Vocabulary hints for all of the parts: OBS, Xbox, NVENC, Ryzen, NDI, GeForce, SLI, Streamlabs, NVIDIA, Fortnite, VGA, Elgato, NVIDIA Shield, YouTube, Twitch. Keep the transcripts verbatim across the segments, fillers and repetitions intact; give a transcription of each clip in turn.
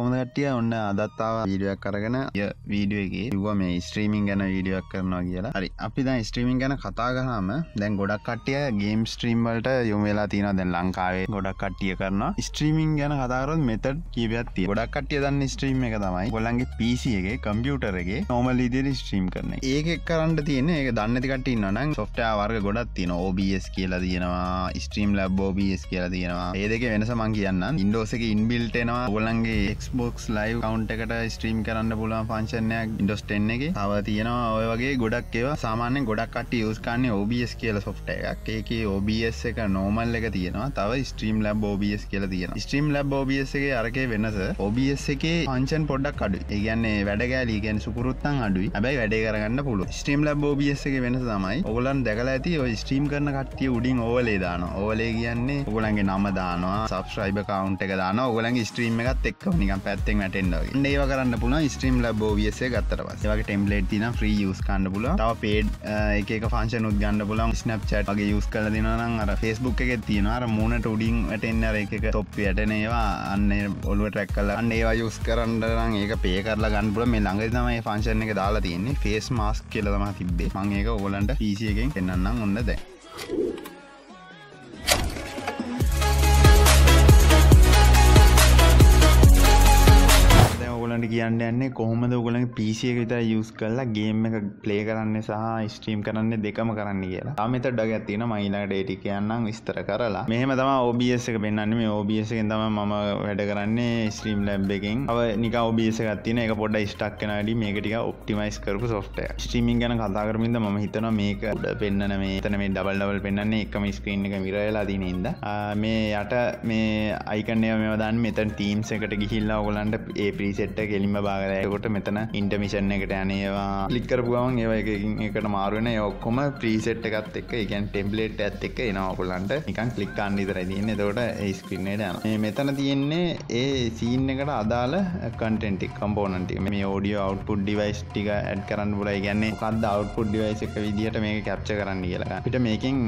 කොහොමදට්ටිය ඔන්න අදත් ආවා වීඩියෝ එකක් අරගෙන ය වීඩියෝ එකේ කිව්වා මේ ස්ට්‍රීමින් ගැන වීඩියෝ එකක් කරනවා කියලා. හරි අපි දැන් ස්ට්‍රීමින් ගැන කතා කරාම දැන් ගොඩක් කට්ටිය ගේම් ස්ට්‍රීම් වලට යොමු වෙලා තියෙනවා. දැන් ලංකාවේ ගොඩක් කට්ටිය කරනවා ස්ට්‍රීමින් ගැන කතා කරොත් මෙතඩ් කීපයක් තියෙනවා. ගොඩක් කට්ටිය දන්නේ ස්ට්‍රීම් එක තමයි ඔයගොල්ලන්ගේ P C එකේ කම්පියුටර් එකේ normal විදිහට ස්ට්‍රීම් කරන එක. ඒකෙක් කරන්න තියෙන්නේ ඒක දන්නේ නැති කට්ටිය ඉන්නවා නම් software වර්ග ගොඩක් තියෙනවා. O B S කියලා තියෙනවා, Streamlabs O B S කියලා තියෙනවා. මේ දෙකේ වෙනස මම කියන්නම්. Windows එකේ inbuilt එනවා ඔයගොල්ලන්ගේ Xbox Live account එකට ස්ට්‍රීම් කරන්න පුළුවන් ෆන්ක්ෂන් එකක් Windows ten එකේ. තව තියෙනවා ඔය වගේ ගොඩක් ඒවා. සාමාන්‍යයෙන් ගොඩක් කට්ටිය යූස් කරන්නේ O B S කියලා software එකක්. ඒකේ O B S එක normal එක තියෙනවා. තව Streamlabs O B S කියලා තියෙනවා. Streamlabs O B S එකේ අරකේ වෙනස O B S එකේ ෆන්ක්ෂන් පොඩ්ඩක් අඩුයි. ඒ කියන්නේ වැඩ ගැලී කියන්නේ සුපුරුත්තන් අඩුයි. හැබැයි වැඩේ කරගන්න පුළුවන්. Streamlabs O B S එකේ වෙනස තමයි ඔයගොල්ලන් දැකලා ඇති ඔය ස්ට්‍රීම් කරන කට්ටිය උඩින් overlay දානවා. overlay කියන්නේ ඔයගොල්ලන්ගේ නම දානවා, subscriber count එක දානවා. ඔයගොල්ලන්ගේ ස්ට්‍රීම් එකත් එක්කම පැත්තෙන් වැටෙන්න වගේ. ඉතින් ඒව කරන්න පුළුවන් Streamlabs O B S එක ගත්තට පස්සේ. ඒ වගේ ටෙම්ප්ලේට් තියෙනවා free use කරන්න පුළුවන්. තව paid එක එක ෆන්ක්ෂන් උත් ගන්න පුළුවන්. Snapchat වගේ use කරලා දෙනවා නම් අර Facebook එකෙත් තියෙනවා. අර මූණට උඩින් වැටෙන්නේ අර එක එක top යටන ඒවා අන්න ඔළුව track කරලා අන්න ඒවා use කරන්න නම් ඒක pay කරලා ගන්න පුළුවන්. මේ ළඟදී තමයි මේ ෆන්ක්ෂන් එක දාලා තියෙන්නේ. Face mask කියලා තමයි තිබ්බේ. මම ඒක ඕගලන්ට P C එකෙන් පෙන්නන්නම් ඔන්න දැන්. කියන්න යන්නේ කොහොමද ඔයගොල්ලන්ගේ P C එක විතර යූස් කරලා ගේම් එක ප්ලේ කරන්න සහ ස්ට්‍රීම් කරන්න දෙකම කරන්න කියලා. තව මෙතඩ් එකක් තියෙනවා මම ඊළඟට ඒ ටික කියන්නම් විස්තර කරලා. මෙහෙම තමයි O B S එක පෙන්වන්නේ. මේ O B S එකෙන් තමයි මම වැඩ කරන්නේ Streamlabs එකෙන්. තව නිකන් O B S එකක් තියෙනවා. ඒක පොඩ්ඩක් ස්ටක් වෙන වැඩි මේක ටික ඔප්ටිමයිස් කරපු software. ස්ට්‍රීමින් ගැන කතා කරමින්ද මම හිතනවා මේක පෙන්නන මේ එතන මේ ඩබල් ඩබල් පෙන්නන්නේ එකම ස්ක්‍රීන් එක mirror වෙලා තියෙන ඉඳ. මේ යට මේ icon එක මේවා දාන්න මෙතන Teams එකට ගිහිල්ලා ඔයගොල්ලන්ට ඒ preset එක එලිම බාගලා ඒකට මෙතන ඉන්ටර්මිෂන් එකට යන්නේ ඒවා ක්ලික් කරපු ගමන් ඒවා එකකින් එකට මාරු වෙන ඒ ඔක්කොම ප්‍රීසෙට් එකත් එක්ක ඒ කියන්නේ ටෙම්ප්ලේට් එකත් එක්ක එනවා ඔයගොල්ලන්ට නිකන් ක්ලික් කරන්න විතරයි තියෙන්නේ. එතකොට ඒ ස්ක්‍රීන් එකට යනවා. මේ මෙතන තියෙන්නේ ඒ සීන් එකට අදාළ කන්ටෙන්ට් එක කම්පොනන්ට් එක. මේ ඔඩියෝ අවුට්පුට් ඩිවයිස් ටික ඇඩ් කරන්න පුළුවන්. ඒ කියන්නේ මොකක්ද අවුට්පුට් ඩිවයිස් එක විදියට මේක කැප්චර් කරන්න කියලා ගන්න. අපිට මේකෙන්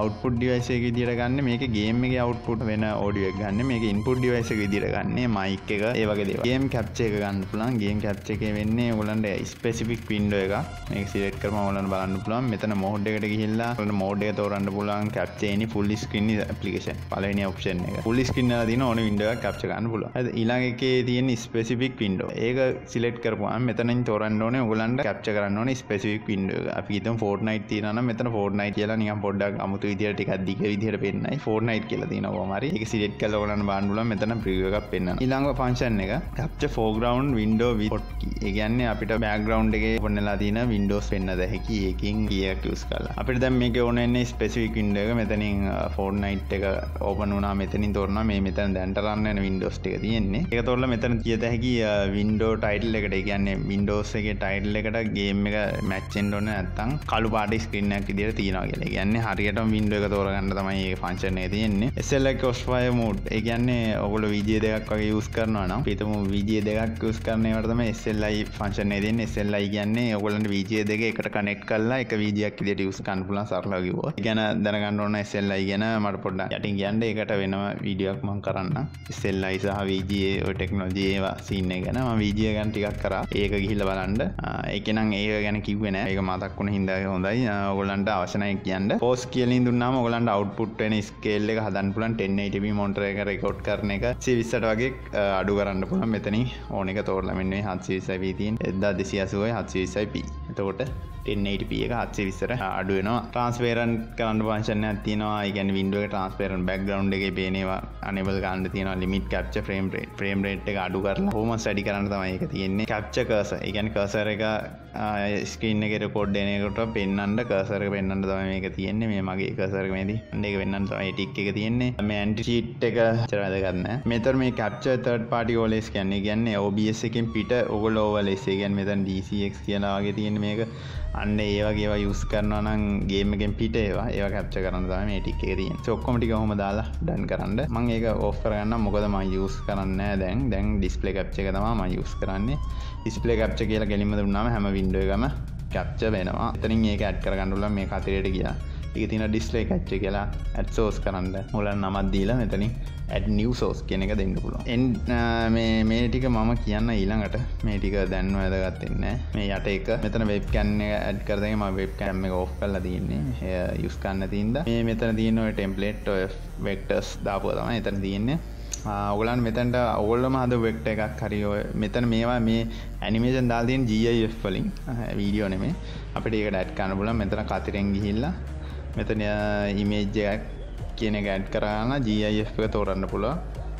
අවුට්පුට් ඩිවයිස් එක විදියට ගන්න මේකේ ගේම් එකේ අවුට්පුට් වෙන ඔඩියෝ එක ගන්න. මේකේ ඉන්පුට් ඩිවයිස් එක විදියට ගන්න මයික් එක ඒ වගේ දේවල්. ගේම් කැප්චර් එක ගන්න පුළුවන්. ගේම් කැප්චර් එකේ වෙන්නේ ඔයගොල්ලන්ට ස්පෙસિෆික් වින්ඩෝ එකක්. මේක සිලෙක්ට් කරපුවම ඔයගොල්ලන්ට බලන්න පුළුවන්. මෙතන මෝඩ් එකට ගිහිල්ලා ඔයගොල්ලන්ට මෝඩ් එක තෝරන්න පුළුවන්. කැප්චර් එන්නේ ෆුල් ස්ක්‍රීන් ඇප්ලිකේෂන්. පළවෙනි ඔප්ෂන් එක. ෆුල් ස්ක්‍රීන් එකලා තියෙන ඕන වින්ඩෝ එකක් කැප්චර් ගන්න පුළුවන්. හරිද? ඊළඟ එකේ තියෙන ස්පෙસિෆික් වින්ඩෝ. ඒක සිලෙක්ට් කරපුවාම මෙතනින් තෝරන්න ඕනේ ඔයගොල්ලන්ට කැප්චර් කරන්න ඕනේ ස්පෙસિෆික් වින්ඩෝ එක. අපි හිතමු Fortnite තියෙනවා නම් මෙතන Fortnite කියලා නිකන් පොඩ්ඩක් අමුතු විදියට ටිකක් දිග විදියට පෙන්නයි. Fortnite කියලා තියෙනවා කොහොම හරි. ඒක සිලෙක්ට් කරලා ඔයගොල්ලන්ට බලන්න පුළුවන්. මෙතන preview එකක් පෙන්නනවා. ඊළඟ ෆන්ක්ෂන් එක capture foreground window with hotkey. ඒ කියන්නේ අපිට background එකේ වන්නලා තියෙන windows වෙන්න දැහැකි එකකින් කීයක් යූස් කරලා. අපිට දැන් මේක ඕන වෙන්නේ specific window එක. මෙතනින් Fortnite එක open වුණා මෙතනින් තෝරනවා මේ මෙතන දැන්ට run වෙන windows ටික තියෙන්නේ. ඒක තෝරලා මෙතන තිය දැහැකි window title එකට. ඒ කියන්නේ windows එකේ title එකට game එක match වෙන්න ඕන නැත්තම් කළු පාට screen එකක් විදියට තියනවා කියලා. ඒ කියන්නේ හරියටම window එක තෝරගන්න තමයි මේ function එක තියෙන්නේ. S L I crossfire mode. ඒ කියන්නේ ඔයගොල්ලෝ V G A දෙකක් වගේ යූස් කරනවා නම් අපි හිතමු V G A දෙකක් යූස් කරන ඒවට තමයි S L I ෆන්ක්ෂන් එක දෙන්නේ. S L I කියන්නේ ඔයගොල්ලන්ට V G A දෙක එකට කනෙක්ට් කරලා එක V G A ක් විදියට යූස් කරන්න පුළුවන් සරලව කිව්වොත්. ඒ කියන්නේ දැනගන්න ඕන S L I ගැන මට පොඩ්ඩක් යටින් කියන්න. ඒකට වෙනම වීඩියෝ එකක් මම කරන්නම්. S L I සහ V G A ඔය ටෙක්නොලොජි ඒවා සීන් එක ගැන. මම V G A ගැන ටිකක් කරා. ඒක ගිහිල්ලා බලන්න. ඒක නම් ඒක ගැන කිව්වේ නෑ. ඒක මතක් වුණ හින්දා හොඳයි. ඔයගොල්ලන්ට අවශ්‍ය නැහැ කියන්න. පෝස් කියලා ඉඳුන්නාම ඔයගොල්ලන්ට අවුට්පුට් වෙන ස්කේල් එක හදන්න පුළුවන්. ten eighty p මොනිටර් එක රෙකෝඩ් කරන එක one twenty වගේ අඩු කරන්න පුළුවන්. මෙතනින් ඕන එක තෝරලා මෙන්න මේ seven twenty p තියෙන twelve eighty p. එතකොට ten eighty p එක seven twenty අඩු වෙනවා. ට්‍රාන්ස්පරන්ට් කරන්න ෆන්ක්ෂන් එකක් තියෙනවා. ඒ කියන්නේ වින්ඩෝ එකේ ට්‍රාන්ස්පරන්ට් බෑග්ග්‍රවුන්ඩ් එකේ පේන ඒවා enable කරන්න තියෙනවා. limit capture frame rate. frame rate එක අඩු කරලා performance වැඩි කරන්න තමයි ඒක තියෙන්නේ. capture cursor. ඒ කියන්නේ cursor එක screen එකේ record වෙන එකට පෙන්වන්න cursor එක පෙන්වන්න තමයි මේක තියෙන්නේ. මේ මගේ cursor එක මේදී. අන්න ඒක පෙන්වන්න තමයි tick එක තියෙන්නේ. මේ anti cheat එක ඇත්තට වැදගත් නැහැ. මෙතන මේ capture third party overlays කියන්නේ කියන්නේ O B S එකෙන් පිට ඔයගොල්ලෝ overlays. ඒ කියන්නේ මෙතන D C X කියලා වගේ තියෙන මේක අන්න ඒ වගේ ඒවා යූස් කරනවා නම් ගේම් එකෙන් පිට ඒවා ඒවා කැප්චර් කරන්න තමයි මේ ටික් එක තියෙන්නේ. ඒක ඔක්කොම ටික කොහොම දාලා ඩන් කරන්න. මම ඒක ඕෆ් කරගන්නම්. මොකද මම යූස් කරන්නේ නැහැ දැන්. දැන් ඩිස්ප්ලේ කැප්චර් එක තමයි මම යූස් කරන්නේ. ඩිස්ප්ලේ කැප්චර් කියලා ගෙලින්ම දුන්නාම හැම වින්ඩෝ එකම කැප්චර් වෙනවා. එතනින් ඒක ඇඩ් කරගන්න උනනම් මේක අතිරේට ගියා. ටික තියෙනවා display catch කියලා add source කරන්න ඕලන් නමක් දීලා මෙතනින් add new source කියන එක දෙන්න පුළුවන්. මේ මේ ටික මම කියන්න ඊළඟට මේ ටික දැන් වැදගත් වෙන්නේ නැහැ. මේ යට එක මෙතන webcam එක add කරගෙන මම webcam එක off කරලා තියෙන්නේ. use කරන්න තියෙනවා. මේ මෙතන තියෙන ඔය template ඔය vectors දාපුවා තමයි මෙතන තියෙන්නේ. ඔගලන් මෙතැන්ට ඔවල්ලම හද වෙක්ට එකක් හරිෝ මෙතන මේවා මේ ඇනිමේෂන් දාල්තියෙන් ජීF වලින් වීඩියෝ නෙමේ අපට ඒක ඇඩ් කන්න පුල මෙතන කතිරෙන්ගි හිල්ලා මෙතන ඉමේජ්ජයක් කියන ගැඩ් කරන්න ජීF එක තෝරන්න පුලා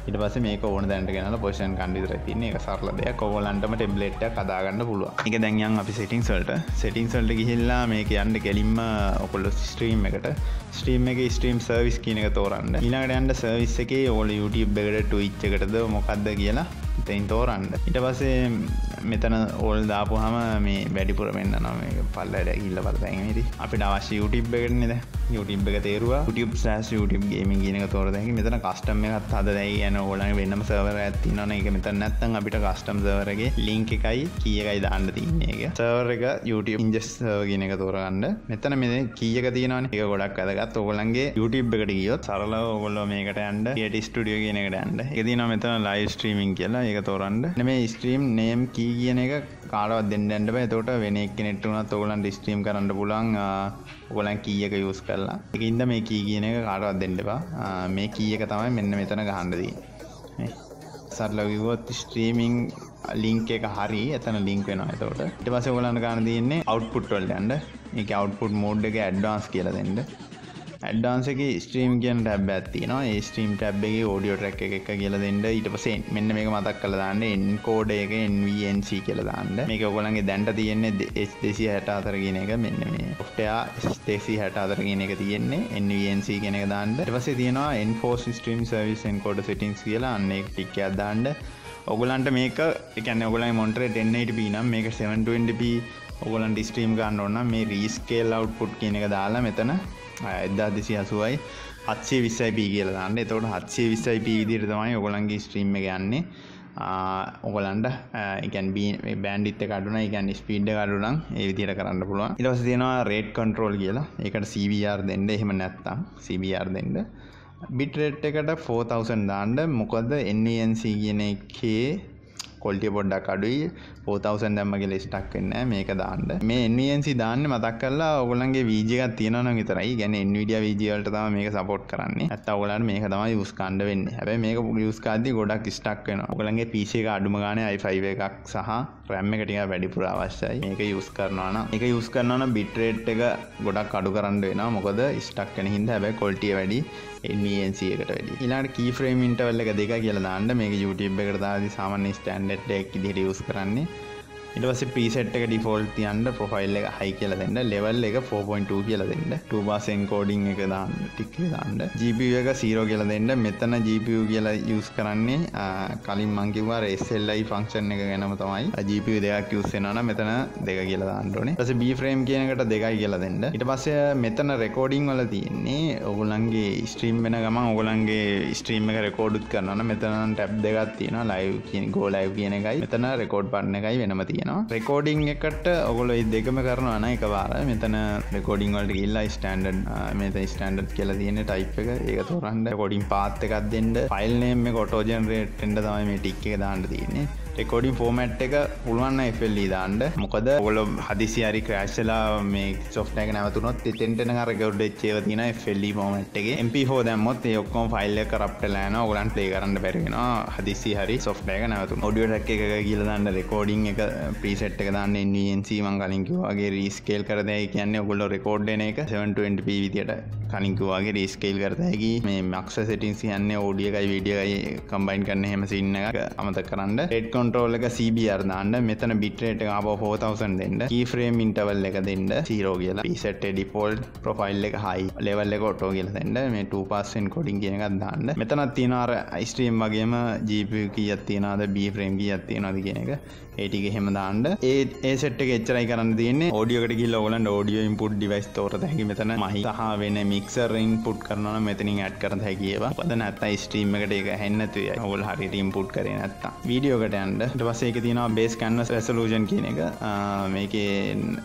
ඉට පස මේ ඕන දැන්ට ගෙනල පෝෂන් කන්ඩිදර තින එක සරලදය කොවලන්ටම ටෙබ්ලෙට් කදාගන්න පුළුව එක දැන්යන් අපි සිටිං සල්ට සිටිං සල්ට ගිහිල්ලා මේක යන්න කෙලින්ම ඔකොල්ල ස්ට්‍රීම් එකට ස්ට්‍රීම් එක ස්ට්‍රීම් සර්විස් කියනක තෝරන්න ඉලාට යන්ට සර්විස් එක ඕල YouTube එකට ටවිච්චකටද මොකක්ද කියලා තයින් තෝරන්න ඉට පසේ මෙතන ඕල් දාපුහම මේ වැඩිපුර මෙන්න නොම පල්ලට ඉල්ල පත්දැහිරි අපි අවශ්‍ය YouTube එකට නද YouTube එක තේරවා YouTube සෑස් YouTube ගේමින් කියනක තෝරදැහි මෙතන කස්ටම්ම එකත් හදදැයි යන ඕලන් වෙන්නම සවර ඇති නොන එක මෙත නැත්තන් අපිට කස්ටම් සවරගේ ලිංක එකයි කියකයි දාන්න තින්නේ එක සවර එක YouTube ඉන්ජස් ගෙන එක තෝරගන්න මෙතන මෙ කියක තියෙනවන එක ගොඩක් අදගත් ඔගොලන්ගේ YouTube එකට ගියොත් සරල ඔගොල්ලෝ මේකට ඇන්ඩ ට ස්ටඩිය කියනකට ඇන්ඩ එකතින මෙතන ලයි ස්ට්‍රීමින් කියලා එක තෝරන්ඩ නම ස්ට්‍රීම් නේම් කී කියන එක කාලවත් දෙන්නඩ තෝට වෙනෙක් නෙට්ටුනත් ඔගලන් ස්ට්‍රීම් කරන්න පුලන් ඔගොලන් කියක යස් කරලා එකන්ද මේ කී කියන එක කාලවත් දෙන්නපා මේ කියක තමයි මෙන්න මෙතන ගහන්ඩදී සරලවිවොත් ස්ට්‍රීමිං ලිංක එක හරි එතන ලිංක් වෙන තවට ඉට පස ගලන්න ගන්න තියන්නේ අවට්පුට්වල්ට ඇන්ඩ එක අවට්පුට් මෝඩ් එක ඇඩ්ඩාන්ස් කියලදෙන්ට ඇඩ්ඩාන්ස එක ස්ට්‍රීම් කියන ටැබ් ඇත්තිනවා ස්ට්‍රීම් ටැබ්ගේ ෝඩියෝ ට්‍රක් එක කියල දෙන්නට ඊට පසේ මෙන්න මේ මතක් කලදාන්න එන්කෝඩ එක එන් වී එන් සී කියලදාන්න මේ ඔකොලන්ගේ දැන්ට තියෙන්නේ එස් දෙසි හැට අතරගෙන එක මෙන්න මේ ඔෆ්ටයා ස්තේසි හැට අතරගෙන එක තියෙන්නේ එන් වී එන් සී කෙනෙක දාන්නට පසේ තියෙනවා enforce stream service encode settings කියලා අන්නේ ටික්ක අදදාන්ට ඔගුලන්ට මේක එකන්න ඔගලයි මොන්ටරේ ටෙන් එයිටි පී නම් මේක සෙවන් ට්වෙන්ටි පී ඔගොලන්ට ස්ට්‍රීම් ගන්න ඕන්න මේ රීස්කේල් අවුට්පුට් කියන එක දාලා මෙතන එදදා දෙසි හසුවයි හත්සේ විස්සයිපී කියලදාන්න එතවට හත්සේ විස්සයිපී විදිරතමයි ඔගොලන්ගේ ස්ට්‍රීම්ම ගන්නේ ඔගොලන්ට එකන් බෑන්ඩිත්ත කටුන එකන් ස්පීඩ්ඩ කඩුනම් ඒවිදිර කරන්න පුළුවන් ඉටවස තියෙනවා රේට් කන්ට්‍රෝල් කියලා එකට සීවර් දෙන්න එහෙම නැත්තම් සීවර් දෙන්න බිටරේට් එකට ෆෝතවසන් දාන්ඩ මොකද එන් වී එන් සී කියන එකේ කොල්ටිය පොඩ්ඩක් අඩුයි පෝතවසන් දැම්මගේ ලෙස්ටක් වෙන්න මේක දාන්න මේ එන් වී එන් සී දාන්න මතක් කල්ලා ඔගොලන්ගේ වීජයගත් තියෙනවන විතරයි ගැන එන් වීඩියා වීජවලට තම මේක සපෝට් කරන්නේ ඇත්ත ඔගලන් මේක තමයි යස් කණ්ඩ වෙන්න හැබැ මේක යස්කාදී ගොඩක් ස්ටක් වෙන ඔගලන්ගේ පිසි එක අඩුම ගානේ අයිෆයිව එකක් සහ රැම් එක ටිකක් වැඩිපුර අවශ්‍යයි මේක යස් කරනවා නම් එක යස් කරනවා නම් බිට්‍රේට් එක ගොඩක් අඩු කරන්න වෙනවා මොකද ස්ටක් වෙන හින්දා හැබැයි ක්වොලිටිය වැඩි එන් වී එන් සී එකට වැඩි ඊළඟට key frame interval එක දෙක කියලා දාන්න මේක YouTube එකට දාලා සාමාන්‍ය standard එකක් විදිහට use කරන්නේ ඊට පස්සේ preset එක default තියන්න profile එක high කියලා දෙන්න level එක ෆෝර් පොයින්ට් ටූ කියලා දෙන්න two bars encoding එක දාන්න tick දාන්න ජී පී යූ එක zero කියලා දෙන්න මෙතන ජී පී යූ කියලා use කරන්නේ කලින් මම කිව්වා එස් එල් අයි function එක ගැනම තමයි ජී පී යූ දෙකක් use වෙනවා නම් මෙතන දෙක කියලා දාන්න ඕනේ ඊට පස්සේ B frame කියන එකට දෙකයි කියලා දෙන්න ඊට පස්සේ මෙතන recording වල තියෙන්නේ ඔයගොල්ලන්ගේ stream වෙන ගමන් ඔයගොල්ලන්ගේ stream එක record උත් කරනවා නම් මෙතන tab දෙකක් තියෙනවා live කියන go live කියන එකයි මෙතන record button එකයි වෙනම තියෙනවා රෙකෝඩිං එකට ඔගොල දෙකම කරනවා අන එක වාර මෙතන රෙකෝඩිං වලට ගිල්ලා ස්ටන්ඩඩ් මෙත ස්ටන්ඩඩ් කියලා තියෙන ටයිප් එක ඒක තෝරන්න කොඩින් පාත් එකක් දෙන්න ෆයිල් නේම් එක ඔටෝ ජෙනරේට් වෙන්න තමයි මේ ටික් එක දාන්න තියෙන්නේ රෙකෝඩින් ෆෝමැට් එක පුළුවන් නම් එෆ් එල් ඊ දාන්න මොකද ඔගොල්ලෝ හදිසි හරි ක්‍රෑෂ් වෙලා මේ සොෆ්ට්වෙයාර් එක නැවතුනොත් එතෙන්ට එන රෙකෝඩ් වෙච්ච ඒවා තියෙන එෆ් එල් ඊ ෆෝමැට් එකේ එම් පී ෆෝර් දැම්මොත් ඒ ඔක්කොම ෆයිල් එක කරප්ට් වෙලා යනවා ඔයගලන්ට ප්ලේ කරන්න බැරි වෙනවා හදිසි හරි සොෆ්ට්වෙයාර් එක නැවතුන ඔඩියෝ ට්‍රැක් එක කියලා දාන්න රෙකෝඩින් එක ප්‍රීසෙට් එක දාන්න එන් වී එන් සී මං කලින් කිව්වාගේ රීස්කේල් කර දෙයි කියන්නේ ඔයගොල්ලෝ රෙකෝඩ් වෙන එක සෙවන් ට්වෙන්ටි පී විදියට කලින් කිව්වාගේ රීස්කේල් කර දෙයි මේ මැක්ස් සෙටින්ග්ස් කියන්නේ ඔඩියෝ එකයි වීඩියෝ එකයි කම්බයින් කරන හැම සීන් එකක් අමතක කරන්න රේට් කන්ට්‍රෝල් එක සී බී ආර් දාන්න මෙතන බිට් රේට් එක ආපහු ෆෝර් තවුසන්ඩ් දෙන්න කී ෆ්‍රේම් ඉන්ටර්වල් එක දෙන්න zero කියලා ප්‍රීසෙට් එක ඩිෆෝල්ට් ප්‍රොෆයිල් එක high ලෙවල් එක auto කියලා දෙන්න මේ two pass encoding කියන එකක් දාන්න මෙතනත් තියෙනවා අර iStream වගේම ජී පී යූ කීයක් තියනවාද B frame කීයක් තියනවාද කියන එක ඒ ටික එහෙම දාන්න ඒ සෙට් එක එච්චරයි කරන්න තියෙන්නේ ඔඩියෝ එකට ගිහිල්ලා ඔයගලන්ට ඔඩියෝ ඉන්පුට් ඩිවයිස් තෝරලා දැන් මෙතන මහි සහ වෙන mixer input කරනවා නම් මෙතනින් add කරන්න හැකි ඒවා. මොකද නැත්තම් stream එකට ඒක ඇහෙන්නේ නැතු වෙයි. ඕගොල්ලෝ හරියට input කරේ නැත්තම්. වීඩියෝ එකට යන්න. ඊට පස්සේ ඒක තියෙනවා base canvas resolution කියන එක. මේකේ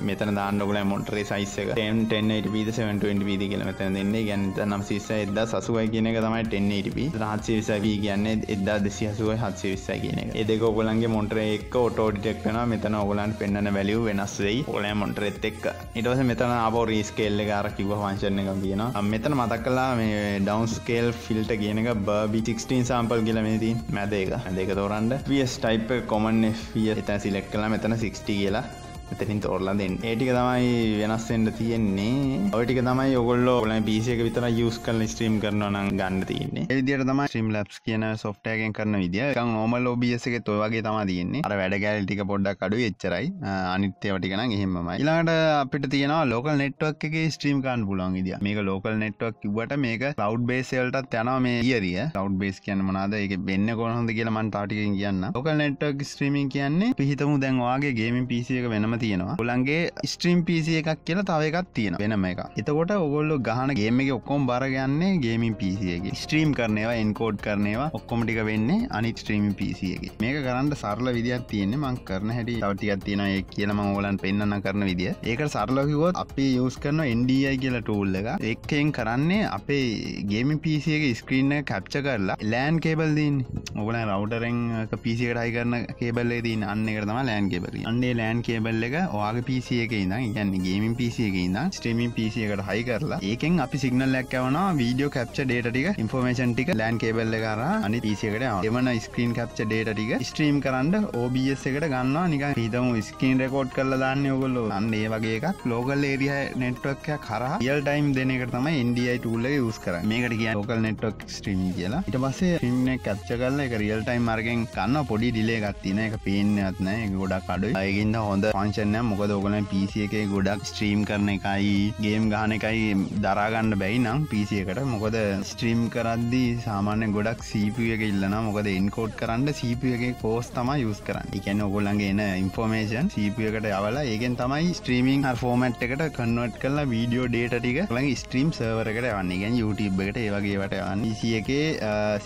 මෙතන දාන්න ඕගොල්ලෝ monitor size එක ten ten eighty p ද seven twenty p ද කියලා මෙතන දෙන්නේ. ඒ කියන්නේ nine sixty-six ten eighty කියන එක තමයි ten eighty p. seven twenty p කියන්නේ twelve eighty p කියන එක. ඒ දෙක ඔයගොල්ලන්ගේ monitor එක auto detect වෙනවා. මෙතන ඔයගොල්ලන්ට පෙන්වන value වෙනස් වෙයි. ඔයගොල්ලන්ගේ monitor එක. ඊට පස්සේ මෙතන ආපහු rescale එක අර කිව්ව function එකක් තියෙනවා. මෙතන මතක් කළා මේ downscale filter කියන එක B sixteen sample කියලා මෙතන තියෙන. මැද එක. මැද එක තෝරන්න. F P S type එක common F P S එතන select කළා. මෙතන sixty කියලා. මෙතනින් තෝරලා දෙන්න. ඒ ටික තමයි වෙනස් වෙන්න තියෙන්නේ. ඔය ටික තමයි ඔයගොල්ලෝ ඔයගොල්ලන්ගේ P C එක විතරයි use කරලා stream කරනවා නම් ගන්න තියෙන්නේ. ඒ විදිහට තමයි Streamlabs කියන software එකෙන් කරන විදිය. නිකන් normal O B S එකෙත් ඔය වගේ තමයි තියෙන්නේ. අර වැඩ ගැලරි ටික පොඩ්ඩක් අඩුයි එච්චරයි. අනිත් ඒවා ටික නම් එහෙමමයි. ඊළඟට අපිට තියෙනවා local network එකේ stream කරන්න පුළුවන් විදිය. මේක local network කිව්වට මේක cloud base වලටත් යනවා මේ theory. cloud base කියන්නේ මොනවාද? ඒකේ වෙන්නේ කොහොමද කියලා මම තා ටිකකින් කියන්නම්. local network streaming කියන්නේ අපි හිතමු දැන් ඔයාගේ gaming P C එක වෙනම තියෙනවා. ඔයගොල්ලන්ගේ ස්ට්‍රීම් P C එකක් කියලා තව එකක් තියෙනවා. වෙනම එකක්. එතකොට ඔයගොල්ලෝ ගහන ගේම් එකේ ඔක්කොම බාර ගන්නේ ගේමින් P C එකේ. ස්ට්‍රීම් කරන ඒවා, එන්කෝඩ් කරන ඒවා ඔක්කොම ටික වෙන්නේ අනිත් ස්ට්‍රීමින් P C එකේ. මේක කරන්න සරල විදියක් තියෙන්නේ. මම කරන හැටි තව ටිකක් තියෙනවා. ඒක කියලා මම ඔයගොල්ලන්ට පෙන්නන්න කරන විදිය. ඒකට සරලව කිව්වොත් අපි යූස් කරන N D I කියලා ටූල් එක. ඒකෙන් කරන්නේ අපේ ගේමින් P C එකේ ස්ක්‍රීන් එක කැප්චර් කරලා LAN කේබල් දෙන්නේ. ඔයගොල්ලන් රවුටරෙන් P C එකට හයි කරන කේබල් එක දෙන්නේ. අන්න ඒකට තමයි LAN කේබල් කියන්නේ. අන්න ඒ LAN කේබල් ඔයාගේ P C එකේ ඉඳන් කියන්නේ ගේමින් P C එකේ ඉඳන් ස්ට්‍රීමින් P C එකට හයි කරලා ඒකෙන් අපි සිග්නල් එකක් යවනවා වීඩියෝ කැප්චර් ඩේටා ටික ඉන්ෆෝමේෂන් ටික LAN කේබල් එක හරහා අනිත් P C එකට යවනවා. එවන ස්ක්‍රීන් කැප්චර් ඩේටා ටික ස්ට්‍රීම් කරන්න O B S එකට ගන්නවා. නිකන් හිතමු ස්ක්‍රීන් රෙකෝඩ් කරලා දාන්නේ ඔයගොල්ලෝ. අන්න ඒ වගේ එකක් ලෝකල් ඒරියා network එකක් හරහා real time දෙන එකට තමයි N D I tool එක use කරන්නේ. මේකට කියන්නේ local network streaming කියලා. ඊට පස්සේ ස්ක්‍රීන් එක කැප්චර් කරලා ඒක real time මාර්ගෙන් ගන්නවා. පොඩි delay එකක් තියෙනවා. ඒක පේන්නේවත් නැහැ. ඒක ගොඩක් අඩුයි. ඒකින්ද හොඳ ෆන්ක්ෂන් එක මොකද ඔයගොල්ලන් P C එකේ ගොඩක් ස්ට්‍රීම් කරන එකයි ගේම් ගහන එකයි දරා ගන්න බැයි නම් P C එකට. මොකද ස්ට්‍රීම් කරද්දී සාමාන්‍යයෙන් ගොඩක් C P U එක ඉල්ලනවා. මොකද එන්කෝඩ් කරන්න C P U එකේ කෝස් තමයි යූස් කරන්නේ. ඒ කියන්නේ ඔයගොල්ලන්ගේ එන ইনফෝමේෂන් C P U එකට යවලා ඒකෙන් තමයි ස්ට්‍රීමින් හර් ෆෝමැට් එකට කන්වර්ට් කරලා වීඩියෝ ඩේටා ටික ඔයගොල්ලන්ගේ ස්ට්‍රීම් සර්වර් එකට යවන්නේ. ඒ කියන්නේ YouTube එකට ඒ වගේ ඒවාට යවන්නේ. P C එකේ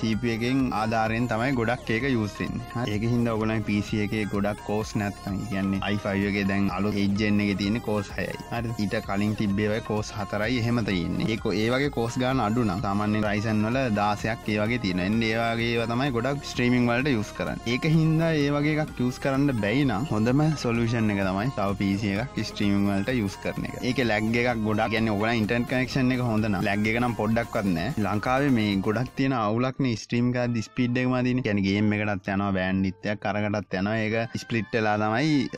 C P U එකෙන් ආධාරයෙන් තමයි ගොඩක් ඒක යූස් වෙන්නේ. හරි. ඒකින්ද ඔයගොල්ලන් P C එකේ ගොඩක් කෝස් නැත්නම් කියන්නේ i five එකේ දැන් අලුත් එජ්ජන් එකේ තියෙන කෝස් හයයි. හරි. ඊට කලින් තිබ්බේ වගේ කෝස් හතරයි එහෙම තියෙන්නේ. ඒක ඒ වගේ කෝස් ගන්න අඩු නම් සාමාන්‍ය Ryzen වල දහසක් ඒ වගේ තියෙනවා. එන්නේ ඒ වගේ ඒවා තමයි ගොඩක් ස්ට්‍රීමින් වලට යූස් කරන්නේ. ඒක හින්දා ඒ වගේ එකක් යූස් කරන්න බැයි නම් හොඳම සොලියුෂන් එක තමයි තව P C එකක් ස්ට්‍රීමින් වලට යූස් කරන එක. ඒකේ ලැග් එකක් ගොඩක්. කියන්නේ ඔයගොල්ලෝ ඉන්ටර්නෙට් කනෙක්ෂන් එක හොඳ නම් ලැග් එක නම් පොඩ්ඩක්වත් නැහැ. ලංකාවේ මේ ගොඩක් තියෙන අවුලක් නේ ස්ට්‍රීම් කරද්දී ස්පීඩ් එකම දිනේ. කියන්නේ ගේම් එකකටත් යනවා බෑන්ඩ්විඩ්ත් එකක් අරකටත් යනවා. ඒක ස්ප්ලිට් වෙලා තමයි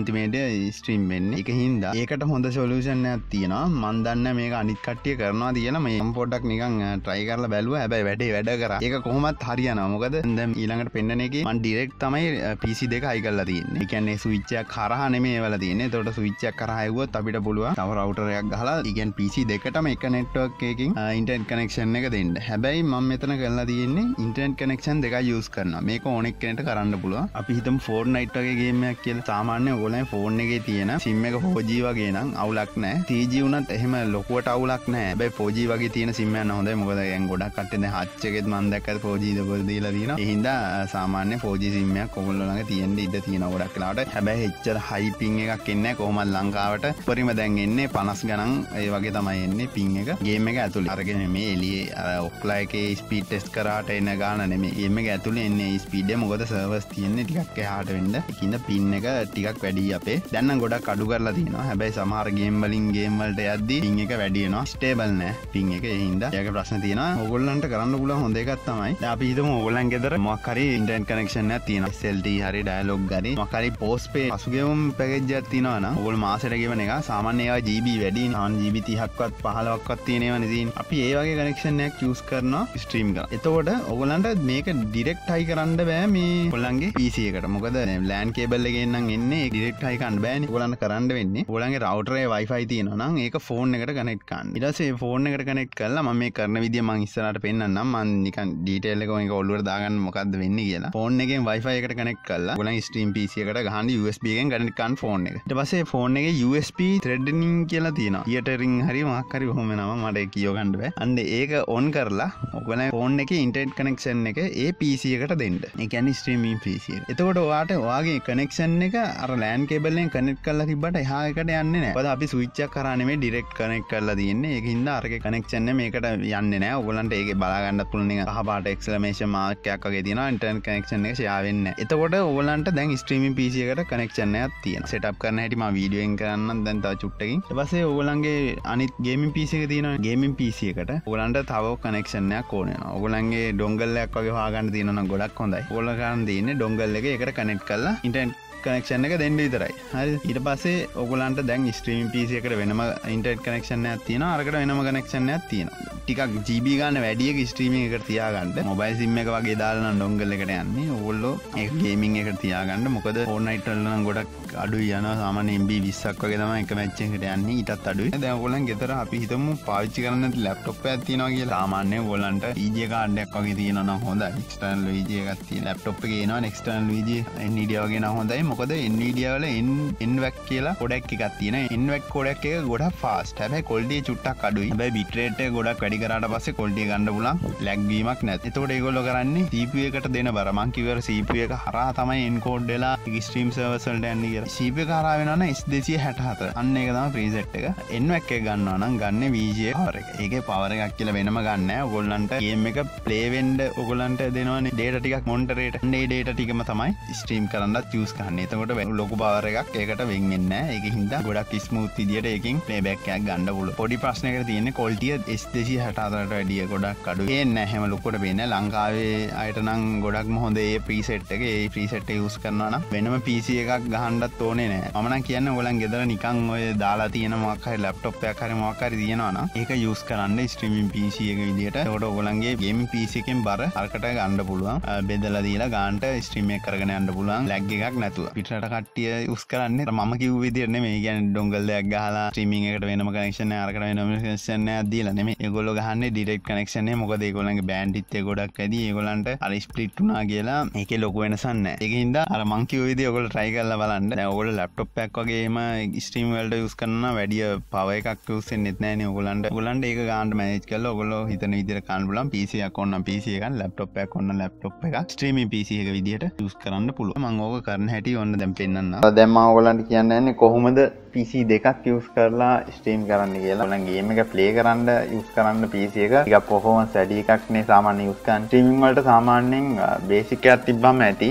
අන්තිමේට ස්ට්‍රීම් වෙන්නේ. ඒක හින්දා ඒකට හොඳ සොලියුෂන් එකක් තියෙනවා. මම දන්නේ මේක අනිත් කට්ටිය කරනවා කියලා මම පොඩ්ඩක් නිකන් try කරලා බැලුවා. හැබැයි වැඩේ වැඩ කරා. ඒක කොහොමවත් හරියනවා. මොකද දැන් ඊළඟට පෙන්නන එකේ මම direct තමයි P C දෙක හයි කරලා තියෙන්නේ. ඒ කියන්නේ switch එකක් හරහා නෙමෙයි ඒවල තියෙන්නේ. ඒතකොට switch එකක් හරහා යවුවොත් අපිට පුළුවන් තව router එකක් ගහලා ඒ කියන්නේ P C දෙකටම එක network එකකින් internet connection එක දෙන්න. හැබැයි මම මෙතන කරලා තියෙන්නේ internet connection දෙකයි use කරනවා. මේක ඕන එක්කෙනෙක්ට කරන්න පුළුවන්. අපි හිතමු Fortnite වගේ game එකක් කියලා. සාමාන්‍ය ඔයගොල්ලන් ෆෝන් එකේ තියෙන SIM එක four G වගේ නම් අවුලක් නැහැ. three G උනත් එහෙම ලොකුවට අවුලක් නැහැ. හැබැයි four G වගේ තියෙන SIM එකක් නම් හොඳයි. මොකද දැන් ගොඩක් කට්ටිය දැන් හච් එකෙත් මම දැක්කත් four G දබල් දීලා තියෙනවා. ඒ හින්දා සාමාන්‍ය four G SIM එකක් ඔයගොල්ලෝ ළඟ තියෙන්න ඉඩ තියෙනවා ගොඩක් වෙලාවට. හැබැයි එච්චර high ping එකක් එන්නේ නැහැ කොහොමද ලංකාවට. උඩරිම දැන් එන්නේ fifty ගණන් ඒ වගේ තමයි එන්නේ ping එක. ගේම් එක ඇතුලේ. අරගෙන මේ එළියේ අර ඔක්ලා එකේ speed test කරාට එන ගාන නෙමෙයි. ගේම් එක ඇතුලේ එන්නේ speed එක. මොකද servers තියෙන්නේ ටිකක් එහාට වෙන්න. ඒකින්ද ping එක ටිකක් වැඩි අපේ. දැන් නම් ගොඩක් අඩු කරලා තියෙනවා. හැබැයි සමහර ගේම් වලින් ගේම් වලට යද්දී ping එක වැඩි වෙනවා. ස්ටේබල් නැහැ ping එක. ඒ හින්දා ඒකේ ප්‍රශ්න තියෙනවා. ඕගොල්ලන්ට කරන්න පුළුවන් හොඳ එකක් තමයි. දැන් අපි හිතමු ඕගොල්ලන් ගෙදර මොකක් හරි ඉන්ටර්නෙට් කනෙක්ෂන් එකක් තියෙනවා. S L T හරි ඩයලොග් හරි මොකක් හරි postpaid අසුගෙවම් පැකේජ් එකක් තියෙනවා නම් ඕගොල්ලෝ මාසෙට ගෙවන එක සාමාන්‍ය ඒවා G B වැඩි නම් G B thirty ක්වත් fifteen ක්වත් තියෙන ඒවා නේ තියෙන්නේ. අපි ඒ වගේ කනෙක්ෂන් එකක් යූස් කරනවා ස්ට්‍රීම් කරා. එතකොට ඕගොල්ලන්ට මේක ඩිරෙක්ට් හයි කරන්න බෑ මේ ඕගොල්ලන්ගේ P C එකට. මොකද LAN කේබල් එකෙන් නම් එන්නේ direct එකන්න බෑනේ. ඔයගලන්ට කරන්න වෙන්නේ ඔයගලගේ router එකේ Wi-Fi තියෙනවා නම් ඒක phone එකට connect කරන්න. ඊට පස්සේ මේ phone එකට connect කරලා මම මේ කරන විදිය මම ඉස්සරහට පෙන්නන්නම්. මම නිකන් detail එක ඔයගලගේ ඔළුවට දාගන්න මොකද්ද වෙන්නේ කියලා. Phone එකෙන් Wi-Fi එකට connect කරලා ඔයගලගේ stream P C එකට ගහන U S B එකෙන් connect කරන්න phone එක. ඊට පස්සේ phone එකේ U S B threading කියලා තියෙනවා. Earring හරි මොකක් හරි කොහොම වෙනවා මට ඒක කියව ගන්න බෑ. අන්න ඒක on කරලා ඔයගලගේ phone එකේ internet connection එක ඒ P C එකට දෙන්න. ඒ කියන්නේ streaming P C එක. එතකොට ඔයාට ඔයාගේ connection එක අර LAN cable එකෙන් connect කරලා තිබ්බට එහා එකට යන්නේ නැහැ. මොකද අපි switch එක කරා නෙමෙයි direct connect කරලා තියෙන්නේ. ඒකින්ද අරගේ connection එක මේකට යන්නේ නැහැ. ඔයගලන්ට ඒකේ බලා ගන්නත් පුළුවන් එක කහ පාට exclamation mark එකක් වගේ තියෙනවා. internet connection එක share වෙන්නේ නැහැ. එතකොට ඔයගලන්ට දැන් streaming P C එකට connection එකක් තියෙනවා. set up කරන හැටි මම video එකෙන් කරන්නම් දැන් තව චුට්ටකින්. ඊට පස්සේ ඔයගලන්ගේ අනිත් gaming P C එක තියෙනවා. gaming P C එකට ඔයගලන්ට තව connection එකක් ඕන වෙනවා. ඔයගලන්ගේ dongle එකක් වගේ හොයාගන්න තියෙනවා නම් ගොඩක් හොඳයි. ඔයගල ගන්න තියෙන්නේ dongle එක එකට connect කරලා internet connection එක දෙන්න විතරයි. හරි. ඊට පස්සේ ඔයගලන්ට දැන් streaming P C එකට වෙනම internet connection එකක් තියෙනවා. අරකට වෙනම connection එකක් තියෙනවා. ටිකක් G B ගන්න වැඩි එක streaming එකට තියාගන්න. mobile sim එක වගේ දාලා නම් dongle එකට යන්නේ. ඕගොල්ලෝ ඒක gaming එකට තියාගන්න. මොකද Fortnite වල නම් ගොඩක් අඩුයි යනවා. සාමාන්‍ය M B twenty ක් වගේ තමයි එක match එකකට යන්නේ. ඊටත් අඩුයි. දැන් ඔයගලන් ගෙදර අපි හිතමු පාවිච්චි කරන්නේ නැති laptop එකක් තියෙනවා කියලා. සාමාන්‍යයෙන් ඔයගලන්ට V G A card එකක් වගේ තියෙනවා නම් හොඳයි. external V G A එකක් තියෙන laptop එකේ එනවා external V G A NVIDIA වගේ නම් හොඳයි. මොකද NVIDIA වල N V E N C කියලා codec එකක් තියෙනවා. N V E N C codec එක ගොඩක් fast. හැබැයි quality චුට්ටක් අඩුයි. හැබැයි bit rate එක ගොඩක් වැඩි කරාට පස්සේ quality ගන්න පුළුවන්. lag වීමක් නැති. ඒතකොට ඒගොල්ලෝ කරන්නේ C P U එකට දෙන බර. මං කිව්වර C P U එක හරහා තමයි encode වෙලා extreme servers වලට යන්නේ කියලා. C P U එක හරහා වෙනවා නම් S two sixty-four. අන්න ඒක තමයි preset එක. N V E N C එක ගන්නවා නම් ගන්න V G A power එක. ඒකේ power එකක් කියලා වෙනම ගන්න නැහැ. ඔයගොල්ලන්ට game එක play වෙන්න ඔයගොල්ලන්ට දෙනවනේ data ටිකක් monitor එකට. අන්න ඒ data ටිකම තමයි stream කරන්නත් use කරන්නේ. එතකොට ලොකු power එකක් ඒකට වෙන් වෙන්නේ නැහැ. ඒක හින්දා ගොඩක් ස්මූත් විදියට ඒකෙන් playback එකක් ගන්න පුළුවන්. පොඩි ප්‍රශ්නයකට තියෙන්නේ quality S two sixty-four ට වැඩිය ගොඩක් අඩුයි. ඒ නෑ හැම ලොකුට වෙන්නේ ලංකාවේ අයට නම් ගොඩක්ම හොඳ ඒ preset එක. ඒ preset එක use කරනවා නම් වෙනම P C එකක් ගහන්නත් ඕනේ නෑ. මම නම් කියන්නේ ඔයගලන් ගෙදර නිකන් ඔය දාලා තියෙන මොකක් හරි laptop එකක් හරි මොකක් හරි තියෙනවා නම් ඒක use කරන්න streaming P C එක විදියට. එතකොට ඔයගලන්ගේ gaming P C එකෙන් බර අරකට ගන්න පුළුවන්. බෙදලා දීලා ගානට stream එක කරගෙන යන්න පුළුවන්. lag එකක් නැතුව. පිටරට කට්ටිය යූස් කරන්නේ මම කිව්ව විදියට නෙමෙයි. කියන්නේ dongle දෙයක් ගහලා streaming එකට වෙනම connection එකක් අරකට වෙනම connection එකක් දීලා නෙමෙයි. ඒගොල්ලෝ ගහන්නේ direct connection එක. මොකද ඒගොල්ලන්ගේ bandwidth එක ගොඩක් වැඩි. ඒගොල්ලන්ට අර split වුණා කියලා ඒකේ ලොකු වෙනසක් නැහැ. ඒකින්ද අර මම කිව්ව විදිය ඔයගොල්ලෝ try කරලා බලන්න. දැන් ඔයගොල්ලෝ laptop එකක් වගේම stream වලට use කරනවා වැඩි power එකක් use වෙන්නෙත් නැහැ නේ ඔයගොල්ලන්ට. ඔයගොල්ලන්ට ඒක ගන්න manage කරලා ඔයගොල්ලෝ හිතන විදියට කරන්න පුළුවන්. P C එකක් ඕන නම් P C එකක්, laptop එකක් ඕන නම් laptop එකක් streaming P C එක විදියට use කරන්න පුළුවන්. මම ඕක කරන්න හැටි ඔන්න දැන් පෙන්නන්න. දැන් මම ඔයගලන්ට කියන්න යන්නේ කොහොමද P C දෙකක් යූස් කරලා ස්ට්‍රීම් කරන්න කියලා. ඔයගලන් ගේම් එක ප්ලේ කරන්න යූස් කරන්න P C එක ටිකක් performance වැඩි එකක් නේ සාමාන්‍ය යූස් කරන්න. ස්ට්‍රීමින් වලට සාමාන්‍යයෙන් බේසික් එකක් තිබ්බම ඇති.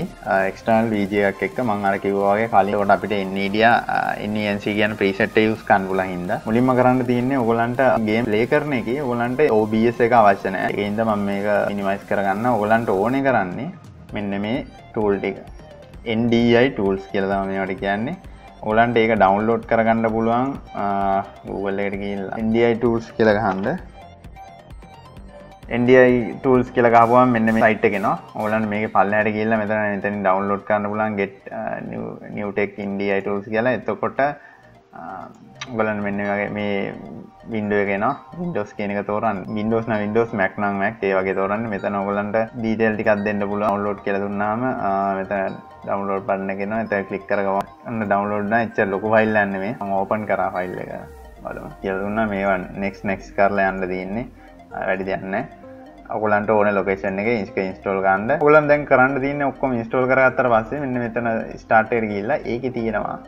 external V G A එකක් එක්ක මම අර කිව්වා වගේ කලින් ඔකට අපිට NVIDIA N V E N C කියන preset එක යූස් කරන්න පුළුවන් හින්දා මුලින්ම කරන්න තියෙන්නේ ඔයගලන්ට ගේම් ප්ලේ කරන එකේ ඔයගලන්ට O B S එක අවශ්‍ය නැහැ. ඒ හින්දා මම මේක minimize කරගන්න. ඔයගලන්ට ඕනේ කරන්නේ මෙන්න මේ tool එක. N D I tools කියලා තමයි මේවට කියන්නේ. ඔයගලන්ට ඒක ඩවුන්ලෝඩ් කරගන්න පුළුවන් Google එකට ගිහිල්ලා N D I tools කියලා ගහන්න. N D I tools කියලා ගහපුවම මෙන්න මේ සයිට් එක එනවා. ඔයගලන්ට මේකේ පල්ලෙහාට ගිහිල්ලා මෙතන මෙතනින් ඩවුන්ලෝඩ් කරන්න පුළුවන් get new new tech N D I tools කියලා. එතකොට ඔයගලන්ට මෙන්න මේ වගේ මේ window එක එනවා. Windows කියන එක තෝරන්න. Windows නම් Windows, Mac නම් Mac. ඒ වගේ තෝරන්න. මෙතන ඔයගලන්ට detail ටිකක් දෙන්න පුළුවන්. download කියලා දුන්නාම මෙතන download button එක එනවා. එතන click කරගම අන්න download නා එච්චර ලොකු ෆයිල් එකක් නෙමෙයි. මම open කරා ෆයිල් එක. බලමු. කියලා දුන්නා මේවා next next කරලා යන්න තියෙන්නේ. වැඩි දෙයක් නැහැ. ඔයගලන්ට ඕනේ location එකේ ඉස්ක install කරන්න. ඔයගලන් දැන් කරන්න තියෙන්නේ ඔක්කොම install කරගත්තට පස්සේ මෙන්න මෙතන start එකට ගිහිල්ලා ඒකේ තියෙනවා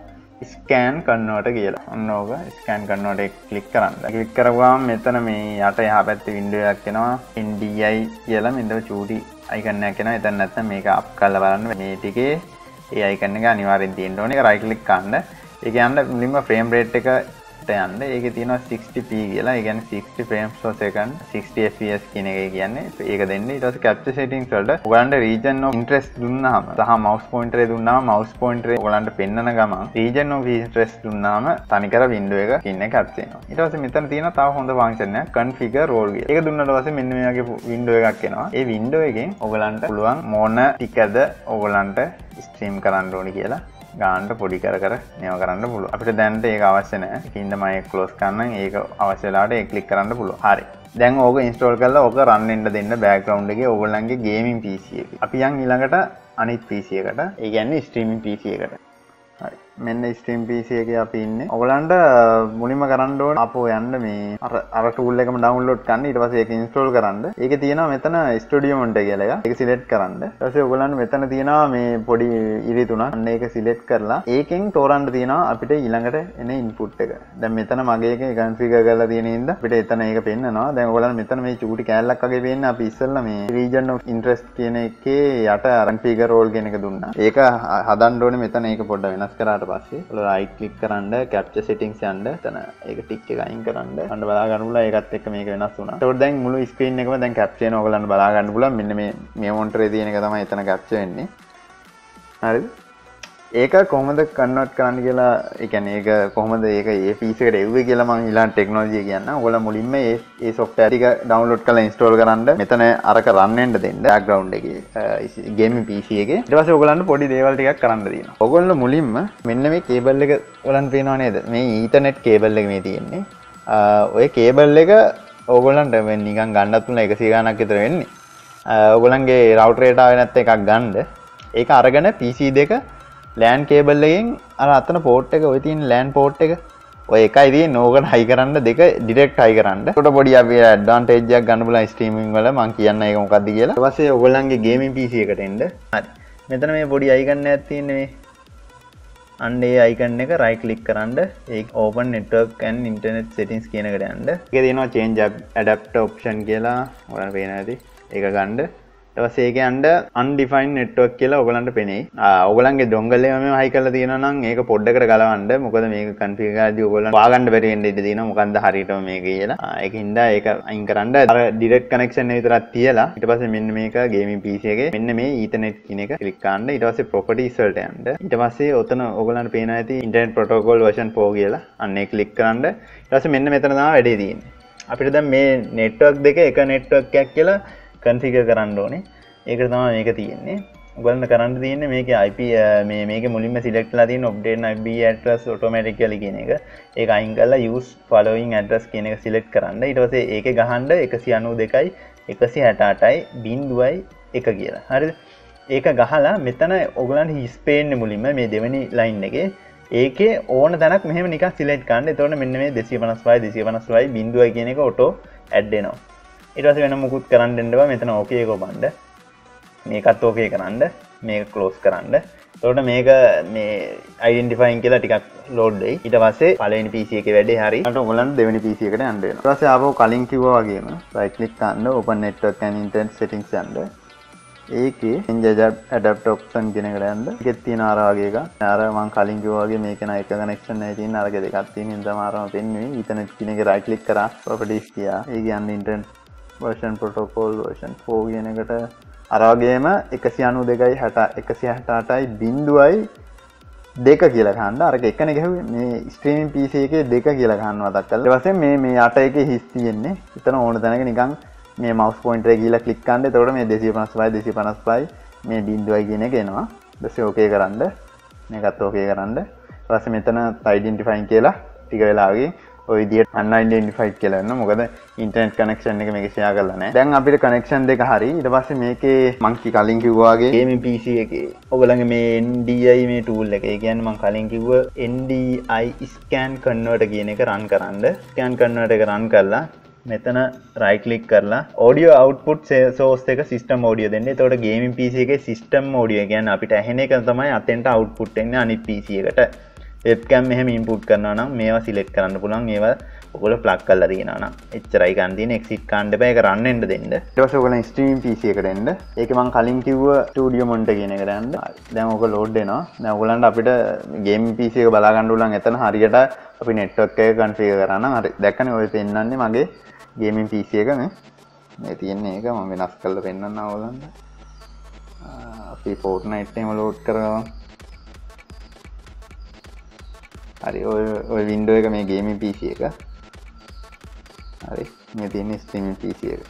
scan converter කියලා. ඔන්න ඕක scan converter එක click කරන්න. click කරපුවාම මෙතන මේ යට එහා පැත්තේ window එකක් එනවා. N D I කියලා මෙතන චූටි icon එකක් එනවා. එතන නැත්තම් මේක up කරලා බලන්න මේ ටිකේ ඒ icon එක අනිවාර්යෙන් තියෙන්න ඕනේ. ඒක right click කරන්න. ඒක යන්න මුලින්ම frame rate එකට යන්න. ඒකේ තියෙනවා sixty p කියලා. ඒ කියන්නේ sixty frames per second, sixty F P S කියන එක කියන්නේ. ඒක දෙන්න. ඊට පස්සේ capture settings වලට ඔයගලන්ට region of interest දුන්නාම සහ mouse pointer එක දුන්නාම mouse pointer එක ඔයගලන්ට පෙන්නන ගමන් region of interest දුන්නාම තනිකර window එක කින් එක capture වෙනවා. ඊට පස්සේ මෙතන තියෙනවා තව හොඳ function එකක් configure role කියලා. ඒක දුන්නාට පස්සේ මෙන්න මේ වගේ window එකක් එනවා. ඒ window එකෙන් ඔයගලන්ට පුළුවන් මොන ටිකද ඔයගලන්ට ස්ට්‍රීම් කරන්න ඕනි කියලා ගන්නට පොඩි කර කර මේවා කරන්න පුළුවන්. අපිට දැනට ඒක අවශ්‍ය නැහැ. ඉතින් තමයි ඒක ක්ලෝස් කරන්න. ඒක අවශ්‍ය වෙලාවට ඒක ක්ලික් කරන්න පුළුවන්. හරි. දැන් ඕක ඉන්ස්ටෝල් කරලා ඕක රන් වෙන්න දෙන්න බෑග්ග්‍රවුන්ඩ් එකේ ඕගොල්ලන්ගේ ගේමින් P C එකේ. අපි යන් ඊළඟට අනිත් P C එකට. ඒ කියන්නේ ස්ට්‍රීමින් P C එකට. හරි. මෙන්න ස්ට්‍රීම් P C එකේ අපි ඉන්නේ. ඔයගලන්ට මුලින්ම කරන්න ඕන අපෝ යන්න මේ අර අර ටූල් එකම ඩවුන්ලෝඩ් කරන්න. ඊට පස්සේ ඒක ඉන්ස්ටෝල් කරන්න. ඒකේ තියෙනවා මෙතන ස්ටුඩියෝ මොන්ටේ කියලා එක. ඒක සිලෙක්ට් කරන්න. ඊට පස්සේ ඔයගලන්ට මෙතන තියෙනවා මේ පොඩි ඉරි තුනක්. අන්න ඒක සිලෙක්ට් කරලා ඒකෙන් තෝරන්න තියෙනවා අපිට ඊළඟට එන ඉන්පුට් එක. දැන් මෙතන මගේ එකේ කන්ෆිගර් කරලා තියෙන ඉඳ අපිට එතන ඒක පෙන්නනවා. දැන් ඔයගලන්ට මෙතන මේ චූටි කෑල්ලක් වගේ පෙන්න අපි ඉස්සෙල්ලා මේ රීජන් ඔෆ් ඉන්ටරෙස්ට් කියන එකේ යට කන්ෆිගර් රෝල් කියන එක දුන්නා. ඒක හදන්න ඕනේ මෙතන ඒක පොඩ්ඩක් වෙනස් කරාට right click කරන්න capture settings යන්න එතන ඒක ටික් එක අයින් කරන්න අන්න බලා ගන්න පුළුවන්. ඒකත් එක්ක මේක වෙනස් වුණා. ඒකට දැන් මුළු screen එකම දැන් capture වෙන ඕගලන්ට බලා ගන්න පුළුවන්. මෙන්න මේ මේ මොනිටරේ තියෙන එක තමයි එතන capture වෙන්නේ. හරිද? ඒක කොහොමද convert කරන්න කියලා ඒ කියන්නේ ඒක කොහොමද ඒක ඒ P C එකට එව්වේ කියලා මම ඊළඟ ටෙක්නොලොජි කියන්නම්. ඔයගොල්ලෝ මුලින්ම මේ මේ software ටික download කරලා install කරන්න. මෙතන අරක run වෙන්න දෙන්න background එකේ gaming P C එකේ. ඊට පස්සේ ඔයගොල්ලන්ට පොඩි දේවල් ටිකක් කරන්න තියෙනවා. ඔයගොල්ලෝ මුලින්ම මෙන්න මේ cable එක ඔයගොල්ලන් පේනවා නේද? මේ ethernet cable එක මේ තියෙන්නේ. ඔය cable එක ඔයගොල්ලන්ට මෙන්න නිකන් ගන්නත් තුන එකසිය ගණක් විතර වෙන්නේ. ඔයගොල්ලන්ගේ router එකට ආවේ නැත්නම් එකක් ගන්නද? ඒක අරගෙන P C දෙක LAN cable එකෙන් අර අතන port එක ඔය තියෙන LAN port එක ඔය එකයි තියෙන්නේ. ඕකට හයි කරන්න දෙක ඩිරෙක්ට් හයි කරන්න. ඒකට පොඩි අපි ඇඩ්වාන්ටේජ් එකක් ගන්න බලන ස්ට්‍රීමින් වල මම කියන්න ඒක මොකක්ද කියලා. ඊට පස්සේ ඔයගොල්ලන්ගේ ගේමින් P C එකට එන්න. හරි. මෙතන මේ පොඩි icon එකක් තියෙන්නේ මේ. අන්න ඒ icon එක right click කරන්න. ඒක open network and internet settings කියන එකට යන්න. ඒකේ තියෙනවා change adapter option කියලා. ඔයාලා පේනවා ඇති. ඒක ගන්න. ඊට පස්සේ ඒකේ අnder undefined network කියලා ඔයගලන්ට පෙනෙයි. ඔයගලන්ගේ dongle එක මෙහෙම හයි කරලා තියෙනවා නම් ඒක පොඩ්ඩකට ගලවන්න. මොකද මේක configure කරද්දී ඔයගලන්ට පාගන්න බැරි වෙන්න ඉඩ තියෙනවා. මොකන්ද හරියටම මේක කියලා. ඒකින්ද ඒක අයින් කරන්න. අර direct connection එක විතරක් තියලා ඊට පස්සේ මෙන්න මේක gaming P C එකේ මෙන්න මේ ethernet කියන එක click කරන්න. ඊට පස්සේ properties වලට යන්න. ඊට පස්සේ ඔතන ඔයගලන්ට පේනවා ඇති internet protocol version four කියලා. අන්න ඒක click කරන්න. ඊට පස්සේ මෙන්න මෙතන තමයි වැඩේ තියෙන්නේ. අපිට දැන් මේ network දෙක එක network එකක් කියලා configure කරන්න ඕනේ. ඒකට තමයි මේක තියෙන්නේ. ඔයගලන්ට කරන්න තියෙන්නේ මේකේ I P මේ මේකේ මුලින්ම select කරලා තියෙන obtain I P address automatically කියන එක. ඒක අයින් කරලා use following address කියන එක select කරන්න. ඊට පස්සේ ඒකේ ගහන්න one ninety-two one sixty-eight යි බිංදුවයි එක කියලා. හරිද? ඒක ගහලා මෙතන ඔයගලන්ට display වෙන්නේ මුලින්ම මේ දෙවෙනි line එකේ. ඒකේ ඕන තැනක් මෙහෙම නිකන් select කරන්න. එතකොට මෙන්න මේ two fifty-five two fifty-five බිංදුවයි කියන එක auto add වෙනවා. ඊට පස්සේ වෙන මොකුත් කරන්න දෙන්න බෑ. මෙතන ඕකේ එක ඔබන්න. මේකත් ඕකේ කරන්න. මේක ක්ලෝස් කරන්න. එතකොට මේක මේ අයිඩෙන්ටිෆයින් කියලා ටිකක් ලෝඩ් වෙයි. ඊට පස්සේ පළවෙනි P C එකේ වැඩේ හරි. අර ඔයගලන්ට දෙවෙනි P C එකට යන්න වෙනවා. ඊට පස්සේ ආපහු කලින් කිව්වා වගේම right click කරන්න open network and internet settings යන්න. ඒකේ change adapter option කියන එකට යන්න. ඒකෙත් තියෙන අර වගේ එක. අර මම කලින් කිව්වා වගේ මේක නයි එක connection එකයි තියෙන. අරක දෙකක් තියෙන ඉඳන් මාරම පෙන්නුවේ. ethernet කියන එක right click කරා properties ගියා. ඒ කියන්නේ internet version protocol version four කියන එකට අර වගේම one ninety-two sixty one sixty-eight two කියලා ගන්න. අරක එකනේ ගහුවේ මේ ස්ට්‍රීමින් P C එකේ two කියලා ගන්න මතක් කරලා. ඊට පස්සේ මේ මේ eight එකේ හිස් තියෙන්නේ. එතන ඕන තැනක නිකන් මේ mouse pointer එක ගිහලා click කරන්න. එතකොට මේ two fifty-five two fifty-five මේ බිංදුවයි කියන එක එනවා. ඊට පස්සේ okay කරන්න. මේකත් okay කරන්න. ඊට පස්සේ මෙතන identifying කියලා ටික වෙලාවකින් ඔය විදිහට unidentified කියලා වෙනවා. මොකද internet connection එක මේක share කරලා නැහැ. දැන් අපිට connection දෙක හරි. ඊට පස්සේ මේකේ මං කලින් කිව්වා වගේ gaming P C එකේ ඔයගොල්ලන්ගේ මේ N D I මේ tool එක. ඒ කියන්නේ මං කලින් කිව්ව N D I scan converter කියන එක run කරන්න. scan converter එක run කරලා මෙතන right click කරලා audio output source එක system audio දෙන්න. එතකොට gaming P C එකේ system audio කියන්නේ අපිට ඇහෙන එක තමයි අතෙන්ට output එන්නේ අනිත් P C එකට. webcam මෙහෙම input කරනවා නම් මේවා select කරන්න පුළුවන්. ඒවා ඔයගොල්ලෝ plug කරලා දිනනවා නම් එච්චරයි ගන්න තියෙන්නේ. exit කරන්න එපා. ඒක run වෙන්න දෙන්න. ඊට පස්සේ ඔයගොල්ලන් streaming P C එකට එන්න. ඒකේ මම කලින් කිව්ව studio monitor කියන එක දාන්න. දැන් ඔක load වෙනවා. දැන් ඔයගොල්ලන්ට අපිට gaming P C එක බලා ගන්න උලන් එතන හරියට අපි network එක configure කරා නම් හරි. දැක්කනේ ඔය පෙන්නන්නේ මගේ gaming P C එක නේ. මේ තියෙන්නේ ඒක මම වෙනස් කරලා පෙන්නන්න ඕලන්ද. අපි Fortnite එකම load කරනවා. හරි ඔය ඔය window එක මේ gaming P C එක. හරි මේ තියෙන streaming P C එක.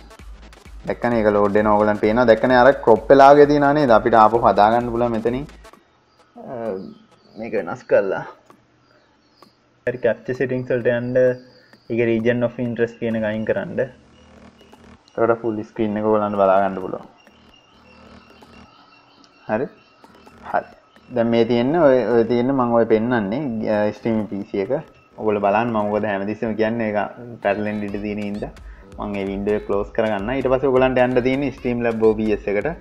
දැක්කනේ ඒක load වෙනවා. ඕගොල්ලන් පේනවා. දැක්කනේ අර crop වෙලාගේ තියෙනා නේද? අපිට ආපහු හදා ගන්න පුළුවන් මෙතනින්. මේක වෙනස් කරලා හරි capture settings වලට යන්න ඒක region of interest කියන එක අයින් කරන්න. ඒකට full screen එක ඔයාලන්ට බලා ගන්න පුළුවන්. හරි? හරි. දැන් මේ තියෙන්නේ ඔය ඔය තියෙන්නේ මම ඔය පෙන්නන්නේ streaming P C එක. ඔයගොල්ලෝ බලන්න මම මොකද හැමදෙස්සම කියන්නේ ඒක පැරලෙන් ඉඳ තියෙන ඉඳා මම මේ window එක close කරගන්න. ඊට පස්සේ ඔයගොල්ලන්ට යන්න තියෙන්නේ Streamlabs O B S එකට.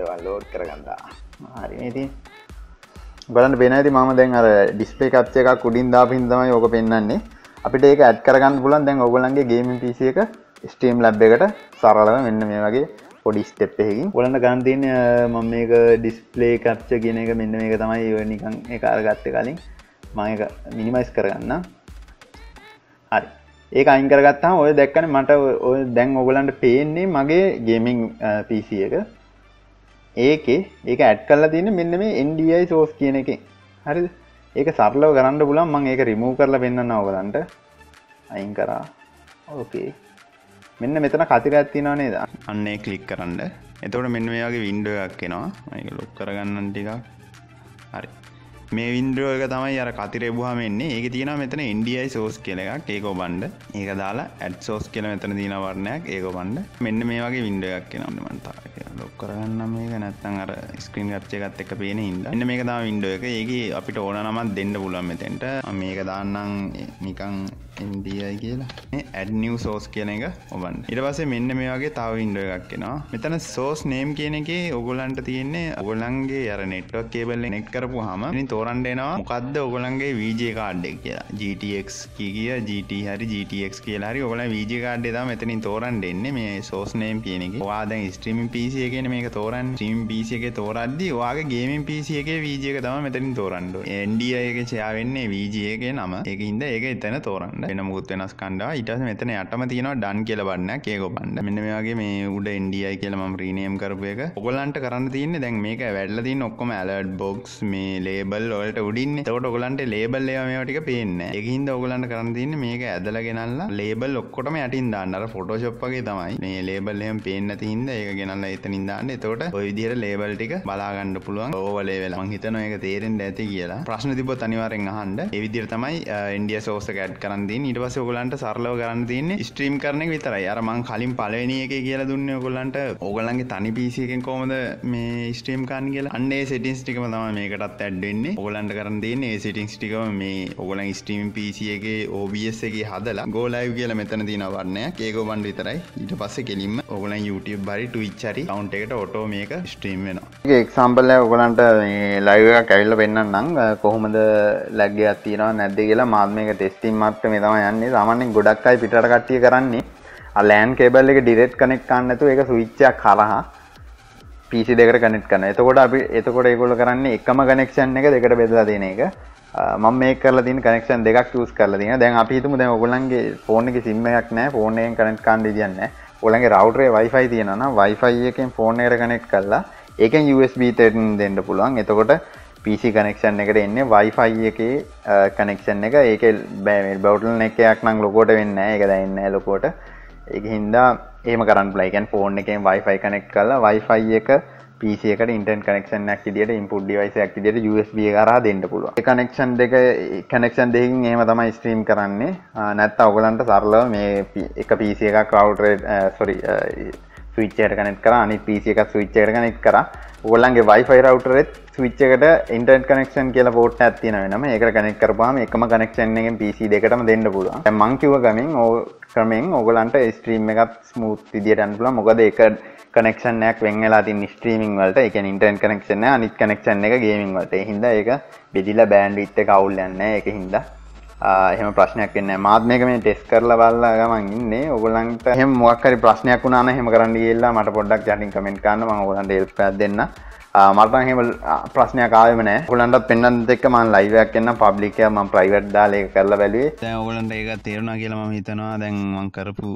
download කරගන්න. හරි මේ තියෙන්නේ බලන්න වෙනයිදී මම දැන් අර ඩිස්ප්ලේ කැප්චර් එකක් උඩින් දාපින් තමයි ඕක පෙන්වන්නේ. අපිට ඒක ඇඩ් කරගන්න පුළුවන් දැන් ඔයගොල්ලන්ගේ ගේමින් P C එක Streamlabs එකට සරලව මෙන්න මේ වගේ පොඩි ස්ටෙප් එකකින් ඔයගොල්ලන්ට ගන්න තියෙන මම මේක ඩිස්ප්ලේ කැප්චර් කියන එක මෙන්න මේක තමයි නිකන් ඒක අරගත්තේ කලින් මම ඒක මිනිමයිස් කරගන්නම්. හරි. ඒක අයින් කරගත්තාම ඔය දැක්කනේ මට ඔය දැන් ඔයගොල්ලන්ට පේන්නේ මගේ ගේමින් P C එක. ඒකේ ඒක ඇඩ් කරලා තියෙන්නේ මෙන්න මේ N D I tools කියන එකෙන්. හරිද? ඒක සරලව කරන්න පුළුවන්. මම ඒක රිමූව් කරලා පෙන්නන්න ඕගලන්ට. අයින් කරා. ඕකේ. මෙන්න මෙතන කතිරයක් තියෙනවා නේද? අන්න ඒ ක්ලික් කරන්න. එතකොට මෙන්න මේ වගේ window එකක් එනවා. මේක ලොක් කරගන්නම් ටිකක්. හරි. මේ window එක තමයි අර කතිරේ බුවාම එන්නේ. ඒකේ තියෙනවා මෙතන N D I source කියලා එකක්. ඒක ඔබන්න. ඒක දාලා add source කියලා මෙතන තියෙන වර්ණයක්. ඒක ඔබන්න. මෙන්න මේ වගේ window එකක් එනවා. මම තාම ලොක් කරගන්න මේක නැත්නම් අර ස්ක්‍රීන් කැප්චර් එකත් එක්ක පේන හින්දා. මෙන්න මේක තමයි window එක. ඒකේ අපිට ඕන නමක් දෙන්න පුළුවන් මෙතෙන්ට. මේක දාන්නම් නිකන් N D I කියලා. මේ add new source කියන එක ඔබන්න. ඊට පස්සේ මෙන්න මේ වගේ තව window එකක් එනවා. මෙතන source name කියන එකේ ඔයගොල්ලන්ට තියෙන්නේ ඔයගොල්ලන්ගේ අර network cable එක connect කරපුවාම ඉතින් තෝරන්න එනවා මොකද්ද ඔයගොල්ලන්ගේ V G A card එක කියලා. G T X කිය G T හරි G T X කියලා හරි ඔයගොල්ලන් V G A card එක තමයි මෙතනින් තෝරන්න එන්නේ මේ source name කියන එකේ. ඔයා දැන් streaming P C එකේන මේක තෝරන්නේ stream P C එකේ තෝරද්දී ඔයාගේ gaming P C එකේ V G A එක තමයි මෙතනින් තෝරන්න ඕනේ. N D I එකේ ෂෙයා වෙන්නේ V G A එකේ නම. ඒකින්ද ඒක එතන තෝරන්න. වෙන මොකුත් වෙනස් කණ්ඩා. ඊට පස්සේ මෙතන යටම තියෙනවා done කියලා බන්නක්. ඒක ඔබන්න. මෙන්න මේ වගේ මේ උඩ N D I කියලා මම rename කරපු එක. ඔයගලන්ට කරන්න තියෙන්නේ දැන් මේක වැඩිලා තියෙන ඔක්කොම alert box මේ label වලට උඩින්නේ. ඒකට ඔයගලන්ට label ඒවා මේවා ටික පේන්නේ නැහැ. ඒකින්ද ඔයගලන්ට කරන්න තියෙන්නේ මේක ඇදලා ගෙනල්ලා label ඔක්කොටම යටින් දාන්න. අර Photoshop වගේ තමයි. මේ label එහෙම පේන්නේ නැති හින්දා ඒක ගෙනල්ලා එතනින් දාන්න. එතකොට ඔය විදිහට ලේබල් ටික බලා ගන්න පුළුවන්. ඕවලේ වෙලා මම හිතනවා ඒක තේරෙන්න ඇති කියලා. ප්‍රශ්න තිබ්බොත් අනිවාර්යෙන් අහන්න. ඒ විදිහට තමයි N D I source එක ඇඩ් කරන් දෙන්නේ. ඊට පස්සේ ඔයගලන්ට සරලව කරන්න තියෙන්නේ ස්ට්‍රීම් කරන එක විතරයි. අර මම කලින් පළවෙනි එකේ කියලා දුන්නේ ඔයගලන්ට ඔයගලන්ගේ තනි P C එකෙන් කොහොමද මේ ස්ට්‍රීම් කරන්න කියලා. අන්න ඒ settings ටිකම තමයි මේකටත් ඇඩ් වෙන්නේ. ඔයගලන්ට කරන් දෙන්නේ ඒ settings ටිකම මේ ඔයගලන් ස්ට්‍රීමින් P C එකේ O B S එකේ හදලා go live කියලා මෙතන තියෙනවා වර්ණයක්. ඒක ඔබන්ට විතරයි. ඊට පස්සේ කෙලින්ම ඔයගලන් YouTube හරි Twitch හරි account එකට auto මේක stream වෙනවා. ඒක example එක ඔයගලන්ට මේ live එකක් ඇවිල්ලා පෙන්නන්නම් කොහොමද lag එකක් තියෙනවද නැද්ද කියලා. මාත් මේක testing මට්ටමේ තමයි යන්නේ. සාමාන්‍යයෙන් ගොඩක් අය පිටරට කට්ටිය කරන්නේ ආ LAN cable එක direct connect කරන්න නැතුව ඒක switch එකක් හරහා P C දෙකට connect කරනවා. එතකොට අපි එතකොට ඒගොල්ලෝ කරන්නේ එකම connection එක දෙකට බෙදලා දෙන එක. මම මේක කරලා තියෙන connection දෙකක් use කරලා තියෙනවා. දැන් අපි හිතමු දැන් ඔයගොල්ලන්ගේ phone එකේ sim එකක් නැහැ. phone එකෙන් connect කරන්න දෙයක් නැහැ. ඔයගලගේ රවුටරේ Wi-Fi තියෙනවා නම් Wi-Fi එකෙන් ෆෝන් එකට කනෙක්ට් කරලා ඒකෙන් U S B තෙන් දෙන්න පුළුවන්. එතකොට P C කනෙක්ෂන් එකට එන්නේ Wi-Fi එකේ කනෙක්ෂන් එක. ඒකේ මේ බවුට්ල්නෙක් එකක් නම් ලොකෝට වෙන්නේ නැහැ. ඒක දැනෙන්නේ නැහැ ලොකෝට. ඒක හින්දා එහෙම කරන්න පුළුවන්. ඒ කියන්නේ ෆෝන් එකෙන් Wi-Fi කනෙක්ට් කරලා Wi-Fi එක P C එකට ඉන්ටර්නෙට් කනෙක්ෂන් එකක් විදියට input device එකක් විදියට U S B එක හරහා දෙන්න පුළුවන්. ඒ කනෙක්ෂන් දෙක කනෙක්ෂන් දෙකකින් එහෙම තමයි ස්ට්‍රීම් කරන්නේ. නැත්තම් ඔයගලන්ට සරලව මේ එක P C එකක් router sorry switch එකට connect කරා අනිත් P C එකක් switch එකට connect කරා. ඔයගලන්ගේ Wi-Fi router එකත් switch එකට internet connection කියලා port එකක් තියෙන වෙනම. ඒකට connect කරපුවාම එකම connection එකෙන් P C දෙකටම දෙන්න පුළුවන්. දැන් මං කිව්ව ගමෙන් ඕ ක්‍රමෙන් ඔයගලන්ට ස්ට්‍රීම් එකක් smooth විදියට යන්න පුළුවන්. මොකද ඒක කනෙක්ෂන් එකක් වෙන් වෙලා තියෙන ස්ට්‍රීමින් වලට. ඒ කියන්නේ ඉන්ටර්නෙට් කනෙක්ෂන් එක අනිත් කනෙක්ෂන් එක ගේමින් වලට. ඒ හින්දා ඒක බෙදිලා බෑන්ඩ්විඩ්ත් එක අවුල් යන්නේ නැහැ. ඒක හින්දා එහෙම ප්‍රශ්නයක් වෙන්නේ නැහැ. මාත් මේක මේ ටෙස්ට් කරලා බලලා ගමන් ඉන්නේ. ඕගොල්ලන්ට එහෙම මොකක් හරි ප්‍රශ්නයක් වුණා නම් එහෙම කරන්න ගියලා මට පොඩ්ඩක් යටින් කමෙන්ට් කරන්න. මම ඕගොල්ලන්ට හෙල්ප් එකක් දෙන්න. මට නම් එහෙම ප්‍රශ්නයක් ආවෙම නැහැ. ඕගොල්ලන්ටත් පෙන්නන්නත් එක්ක මම ලයිව් එකක් එන්නම්. පබ්ලික් එක මම ප්‍රයිවට් දාලා ඒක කරලා බැලුවේ. දැන් ඕගොල්ලන්ට ඒක තේරුණා කියලා මම හිතනවා. දැන් මම කරපු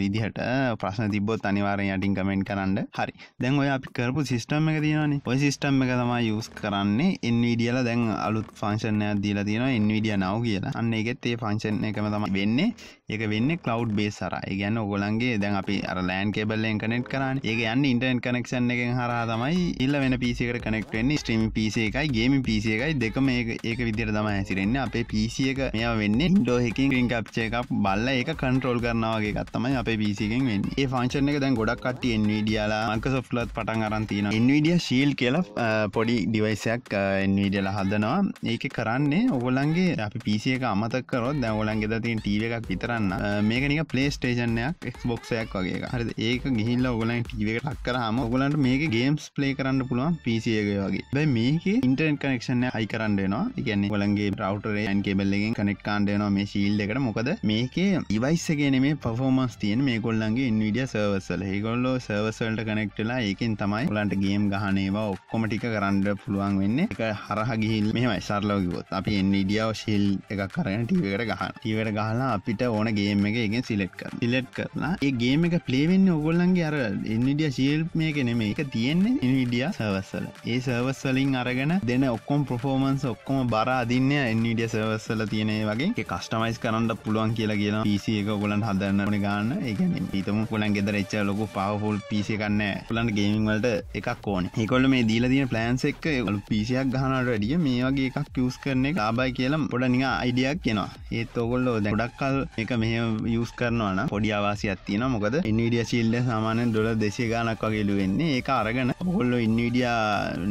විදිහට ප්‍රශ්න තිබ්බොත් අනිවාර්යෙන් යටින් කමෙන්ට් කරන්න. හරි. දැන් ඔය අපි කරපු සිස්ටම් එක තියෙනවානේ. ඔය සිස්ටම් එක තමයි යූස් කරන්නේ NVIDIA ලා. දැන් අලුත් ෆන්ක්ෂන් එකක් දීලා තියෙනවා NVIDIA Now කියලා. අන්න ඒකෙත් ඒ ෆන්ක්ෂන් එකම තමයි වෙන්නේ. ඒක වෙන්නේ cloud based හරහා. ඒ කියන්නේ ඔයගොල්ලන්ගේ දැන් අපි අර LAN cable එකෙන් connect කරානේ. ඒක යන්නේ internet connection එකෙන් හරහා තමයි ඊළ වෙන P C එකට connect වෙන්නේ. Streaming P C එකයි gaming P C එකයි දෙකම ඒක ඒක විදිහට තමයි හැසිරෙන්නේ. අපේ P C එක මෙයා වෙන්නේ Windows එකකින් screen capture එකක් බලලා ඒක control කරනවා වගේ එකක් තමයි අපේ P C එකෙන් වෙන්නේ. ඒ function එක දැන් ගොඩක් කට්ටිය NVIDIA ලා Microsoft ලාත් පටන් අරන් තිනවා. NVIDIA Shield කියලා පොඩි device එකක් NVIDIA ලා හදනවා. ඒක කරන්නේ ඔයගොල්ලන්ගේ අපි P C එක අමතක කරොත් දැන් ඔයගොල්ලන්ගේ ද තියෙන T V එකක් විතරන්න මේක නිකන් PlayStation එකක් Xbox එකක් වගේ එකක්. හරිද? ඒක ගිහිල්ලා ඔයගොල්ලන් T V එකට ලක් කරාම ඔයගොල්ලන්ට මේකේ games play කරන්න පුළුවන් P C එකේ වගේ. හැබැයි මේකේ internet connection එක high කරන්න වෙනවා. ඒ කියන්නේ ඔයගොල්ලන්ගේ router එකෙන් cable එකෙන් connect කරන්න වෙනවා මේ Shield එකට. මොකද මේකේ device එකේ නෙමේ performance තියෙන මේගොල්ලන්ගේ NVIDIA servers වල. ඒගොල්ලෝ servers වලට connect වෙලා ඒකෙන් තමයි ඔයගොල්ලන්ට game ගහන ඒවා ඔක්කොම ටික කරන්න පුළුවන් වෙන්නේ. ඒක හරහා ගිහින් මෙහෙමයි සරලව කිව්වොත් අපි NVIDIA Shield එකක් අරගෙන T V එකට ගහනවා. T V එකට ගහලා අපිට ඕන game එක එකෙන් select කරනවා. Select කරලා ඒ game එක play වෙන්නේ ඔයගොල්ලන්ගේ අර NVIDIA Shield මේකේ නෙමෙයි. ඒක තියෙන්නේ NVIDIA servers වල. ඒ servers වලින් අරගෙන දෙන ඔක්කොම performance ඔක්කොම බර අදින්නේ NVIDIA servers වල තියෙන ඒ වගේ ඒක customize කරන්න පුළුවන් කියලා කියනවා. P C එක ඔයගොල්ලන්ට හදන්න ඕනේ ගන්න. ඒ කියන්නේ ඊතම ඔයගොල්ලන් ගෙදර එච්චර ලොකු powerful P C එකක් නැහැ. ඔයගොල්ලන්ට gaming වලට එකක් ඕනේ. ඒගොල්ලෝ මේ දීලා තියෙන plans එක ඔයගොල්ලෝ P C එකක් ගන්නවට වැඩිය මේ වගේ එකක් use කරන එක ආබයි කියලා පොඩ නිකන් idea එකක් එනවා. ඒත් ඔයගොල්ලෝ දැන් ගොඩක් කල් මේක මෙහෙම use කරනවා නම් පොඩි ආවාසියක් තියෙනවා. මොකද NVIDIA Shield එක සාමාන්‍යයෙන් ඩොලර් දෙසිය ගාණක් වගේ ලු වෙන්නේ. ඒක අරගෙන ඔයගොල්ලෝ NVIDIA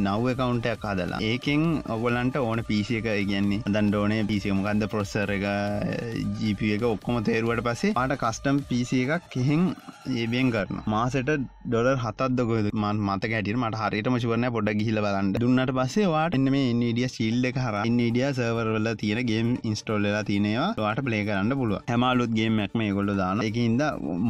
now account එකක් හදලා ඒකෙන් ඔයගොල්ලන්ට ඕන P C එක කියන්නේ හදන්න ඕනේ P C එක මොකද්ද processor එක G P U එක ඔක්කොම තේරුවාට පස්සේ පාට custom P C එකක් එහෙන් ඒබෙන් කරනවා. මාසෙට ඩොලර් හතක් ද කොහෙද මම මතක හැටියට මට හරියටම ෂුවර් නැහැ. පොඩ්ඩක් ගිහිල්ලා බලන්න. දුන්නාට පස්සේ ඔයාට එන්න මේ NVIDIA Shield එක හරහා NVIDIA server වල තියෙන game install වෙලා තියෙන ඒවා ඔයාට play කරන්න පුළුවන්. හැම අලුත් game එකක්ම මේගොල්ලෝ දානවා. ඒකින්ද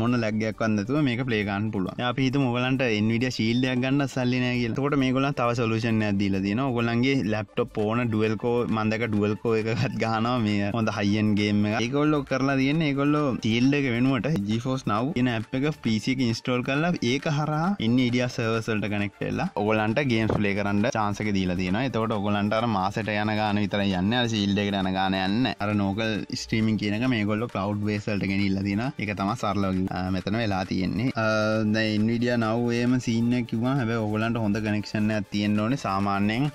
මොන lag එකක්වත් නැතුව මේක play කරන්න පුළුවන්. දැන් අපි හිතමු ඔයගලන්ට NVIDIA Shield එකක් ගන්න සල්ලි නැහැ කියලා. එතකොට මේගොල්ලන් තව solution එකක් දීලා දෙනවා. ඔයගොල්ලන්ගේ laptop ඕන dual core මම දැක dual core එකකට ගහනවා මේ හොඳ high end game එකක්. ඒගොල්ලෝ කරලා තියෙන්නේ ඒගොල්ලෝ Shield එක වෙනුවට GeForce Now කියන app එක P C එකේ install කරලා ඒක හරහා NVIDIA servers වලට connect වෙලා ඔයගලන්ට games play කරන්න chance එක දීලා දෙනවා. එතකොට ඔයගලන්ට අර මාසෙට යන ගාන විතරයි යන්නේ. අර Shield එකට යන ගාන යන්නේ නැහැ. අර local streaming කියන එක මේගොල්ලෝ cloud based වලට ගෙනියලා තියෙනවා. ඒක තමයි සරලව මෙතන වෙලා තියෙන්නේ. දැන් NVIDIA Now එහෙම scene එක කිව්වා. හැබැයි ඔයගලන්ට හොඳ connection එකක් තියෙන්න ඕනේ. සාමාන්‍යයෙන්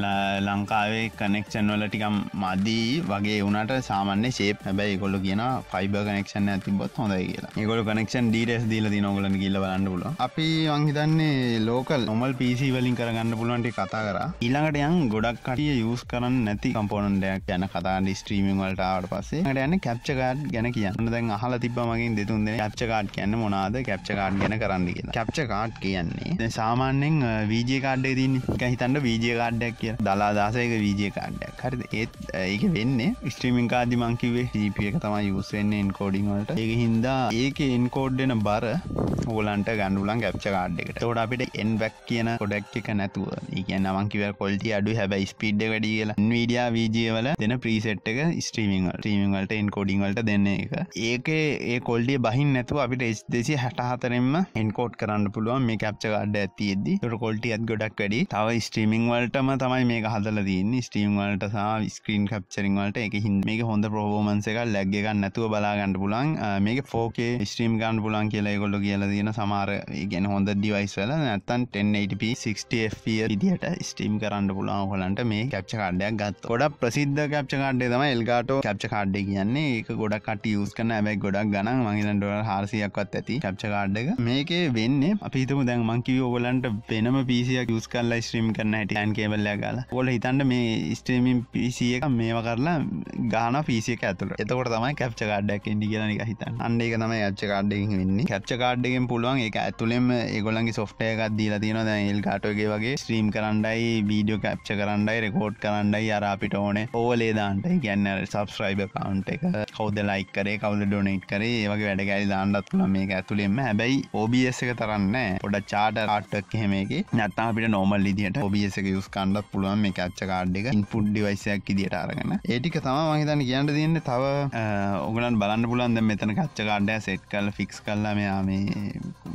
ලංකාවේ connection වල ටිකක් මදි වගේ වුණාට සාමාන්‍ය shape. හැබැයි ඒගොල්ලෝ කියනවා fiber connection එකක් තිබ්බොත් හොඳයි කියලා. ඒගොල්ලෝ connection details දීලා තියෙනවා. ඔයගලන්ට ගිහිල්ලා බලන්න පුළුවන්. අපි මං හිතන්නේ local normal P C වලින් කරගන්න පුළුවන් ටික කතා කරා. ඊළඟට යන් ගොඩක් කටිය use කරන්නේ නැති component එකක් යන කතාන streaming වලට ආවට පස්සේ ඊළඟට යන්නේ capture card ගැන කියන්න. දැන් අහලා තිබ්බා මගෙන් දෙතුන් දෙනෙක් capture card කියන්නේ මොනවාද capture card ගැන කරන්න කියලා. capture card කියන්නේ දැන් සාමාන්‍යයෙන් V G A card එකේ තියෙන. ඒක හිතන්න V G A card එකක් කියලා. දලා දාසයක V G A card එකක්. හරිද? ඒත් ඒක වෙන්නේ streaming card දි මං කිව්වේ G P U එක තමයි use වෙන්නේ encoding වලට. ඒක හින්දා ඒකේ encode වෙන බර ඕලන්ට ගන්න උලන් capture card එකට. ඒකට අපිට NVENC කියන codec එක නැතුව. ඒ කියන්නේ මං කිව්වා quality අඩුයි හැබැයි speed එක වැඩි කියලා. NVIDIA V G A වල දෙන preset එක streaming වල. streaming වලට encoding වලට දෙන්නේ ඒක. ඒකේ ඒ quality බහින් නැතුව අපිට H two sixty-four න්ම encode කරන්න පුළුවන් මේ capture card එක තියෙද්දි. ඒකට quality එකත් ගොඩක් වැඩි. තව streaming වලටම තමයි මේක හදලා තියෙන්නේ. streaming වලට සහ screen capturing වලට. ඒකෙන් මේක හොඳ performance එකක් lag එකක් නැතුව බලා ගන්න පුළුවන්. මේක four K stream ගන්න පුළුවන් කියලා ඒගොල්ලෝ කියලා තියෙන සමහර ඒ කියන්නේ හොඳ device වල නැත්තම් ten eighty p sixty F P S විදිහට stream කරන්න පුළුවන් ඔයගලන්ට මේ capture card එකක් ගත්තා. ගොඩක් ප්‍රසිද්ධ capture card එක තමයි Elgato capture card එක කියන්නේ. ඒක ගොඩක් කට්ටිය යූස් කරන හැබැයි ගොඩක් ගණන් මං හිතන්නේ ඩොලර් හාරසියක්වත් ඇති capture card එක. මේකේ වෙන්නේ අපි හිතමු දැන් මං කිව්වේ ඔයගලන්ට වෙනම P C එකක් යූස් කරලා ස්ට්‍රීම් කරන්න හැටි LAN cable එකක් ගාලා. ඔයගොල්ලෝ හිතන්න මේ ස්ට්‍රීමින් P C එක මේවා කරලා ගාන P C එක ඇතුළට. එතකොට තමයි capture card එකක් එන්නේ කියලා නිකන් හිතන්න. අන්න ඒක තමයි capture card එකකින් වෙන්නේ. capture card එකෙන් පුළුවන් ඒක ඇතුළෙම ඒගොල්ලන්ගේ software එකක් දීලා තියෙනවා. දැන් Elgato එකේ වගේ ස්ට්‍රීම් කරන්නයි, video capture කරන්නයි, record කරන්නයි අර අපිට ඕනේ overlay දාන්න. ඒ කියන්නේ subscribe account එක කවුද ලයික් කරේ කවුද ඩොනේට් කරේ ඒ වගේ වැඩ ගැලි දාන්නත් පුළුවන් මේක ඇතුළෙන්ම. හැබැයි O B S එක තරම් නැහැ. පොඩක් chart art එකක් එහෙම එකේ. නැත්නම් අපිට normal විදිහට O B S එක use කරන්නත් පුළුවන් මේ capture card එක input device එකක් විදිහට අරගෙන. ඒ ටික තමයි මම හිතන්නේ කියන්න තියෙන්නේ. තව ඔයගලන් බලන්න පුළුවන් දැන් මෙතන capture card එක set කරලා fix කරලා මෙයා මේ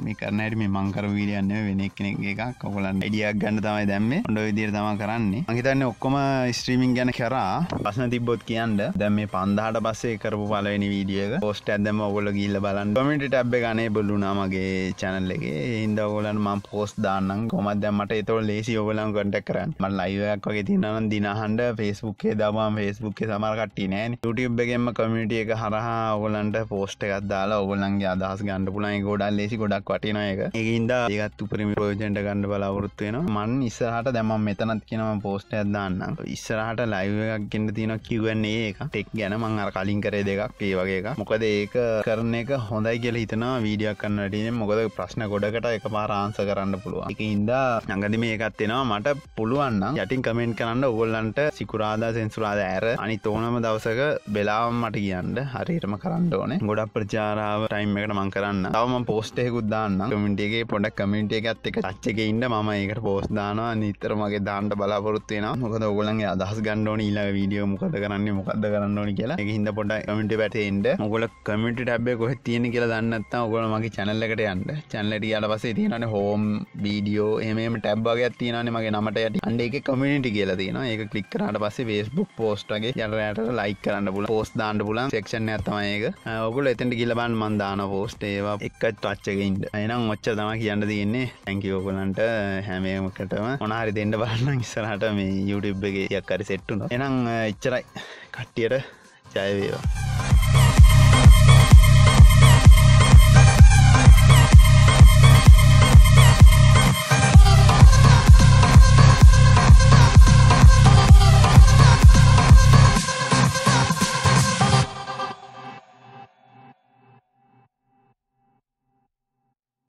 මේ කරන හැටි මේ මං කරපු වීඩියෝ නෙමෙයි වෙන එක්කෙනෙක්ගේ එකක්. ඔයගොල්ලන්ට අයිඩියා ගන්න තමයි දැම්මේ. ඔන්න ඔය විදියට තමයි කරන්නේ. මං හිතන්නේ ඔක්කොම ස්ට්‍රීමින් ගැන කරා. ප්‍රශ්න තිබ්බොත් කියන්න. දැන් මේ පන්දාහට පස්සේ කරපු පළවෙනි වීඩියෝ එක පෝස්ට් එකක් දැම්මා. ඔයගොල්ලෝ ගිහිල්ලා බලන්න. කමෙන්ට් ටැබ් එක enable වුණා මගේ channel එකේ. ඒ හින්දා ඔයගොල්ලන්ට මම post දාන්නම්. කොහමද දැන් මට ඒතකොට ලේසි ඔයගොල්ලන්ව contact කරන්න. මම live එකක් වගේ තියෙනවා නම් දින අහන්න Facebook එකේ දාපුවාම Facebook එකේ සමහර කට්ටිය නෑනේ. YouTube එකෙන්ම community එක හරහා ඔයගොල්ලන්ට post එකක් දාලා ඔයගොල්ලන්ගේ අදහස් ගන්න පුළුවන්. ඒක ගොඩක් ලේසි ගොඩක් වටිනවා ඒක. ඒකින්ද ඒකත් උපරිම ප්‍රයෝජනට ගන්න බලාපොරොත්තු වෙනවා. මම ඉස්සරහට දැන් මම මෙතනත් කියනවා මම post එකක් දාන්නම්. ඉස්සරහට live එකක් ගෙන්න තියෙනවා Q and A එක. ටෙක් ගැන මම අර කලින් කරේ දෙකක් ඒ වගේ එකක්. මොකද ඒක කරන එක හොඳයි කියලා හිතනවා වීඩියෝ එකක් කරන්න වැඩියෙන්. මොකද ප්‍රශ්න ගොඩකට එකපාර answer කරන්න පුළුවන්. ඒකින්ද ළඟදි මේකත් එනවා. මට පුළුවන් නම් යටින් comment කරන්න ඔයගොල්ලන්ට සිකුරාදා සෙන්සුරාදා ඇර අනිත් ඕනම දවසක වෙලාවම මට කියන්න. හරියටම කරන්න ඕනේ. ගොඩක් ප්‍රචාරාව ටයිම් එකට මම කරන්න. තව මම post එකකුත් දාන්නම්. community එකේ පොඩක් community එකත් එක්ක touch එකේ ඉන්න මම ඒකට post දානවා. නිතර මගේ දාන්න බලාපොරොත්තු වෙනවා. මොකද ඔයගොල්ලන්ගේ අදහස් ගන්න ඕනේ ඊළඟ වීඩියෝ මොකද කරන්නේ මොකද්ද කරන්න ඕනේ කියලා. ඒකින්ද පොඩක් community පැත්තේ ඉන්න. ඔයගොල්ලෝ community tab එක කොහෙද තියෙන්නේ කියලා දන්නේ නැත්නම් ඔයගොල්ලෝ මගේ channel එකට යන්න. channel එකට ගියාට පස්සේ තියෙනවානේ home video එහෙම එහෙම tab වගේක් තියෙනවානේ මගේ නමට යටි. අන්න ඒකේ community කියලා තියෙනවා. ඒක click කරාට පස්සේ Facebook post වගේ යනට like කරන්න පුළුවන්. post දාන්න පුළුවන්. section එකක් තමයි ඒක. ඔයගොල්ලෝ එතෙන්ට ගිහලා බලන්න මම දාන post ඒවා එක touch එකකින්. එහෙනම් ඔච්චර තමයි කියන්න තියෙන්නේ. thank you ඔයගොල්ලන්ට හැම එකකටම මොන හරි දෙන්න බලන්න ඉස්සරහට මේ YouTube එකේ ටිකක් හරි set වුණා. එහෙනම් එච්චරයි. කට්ටියට ජය වේවා.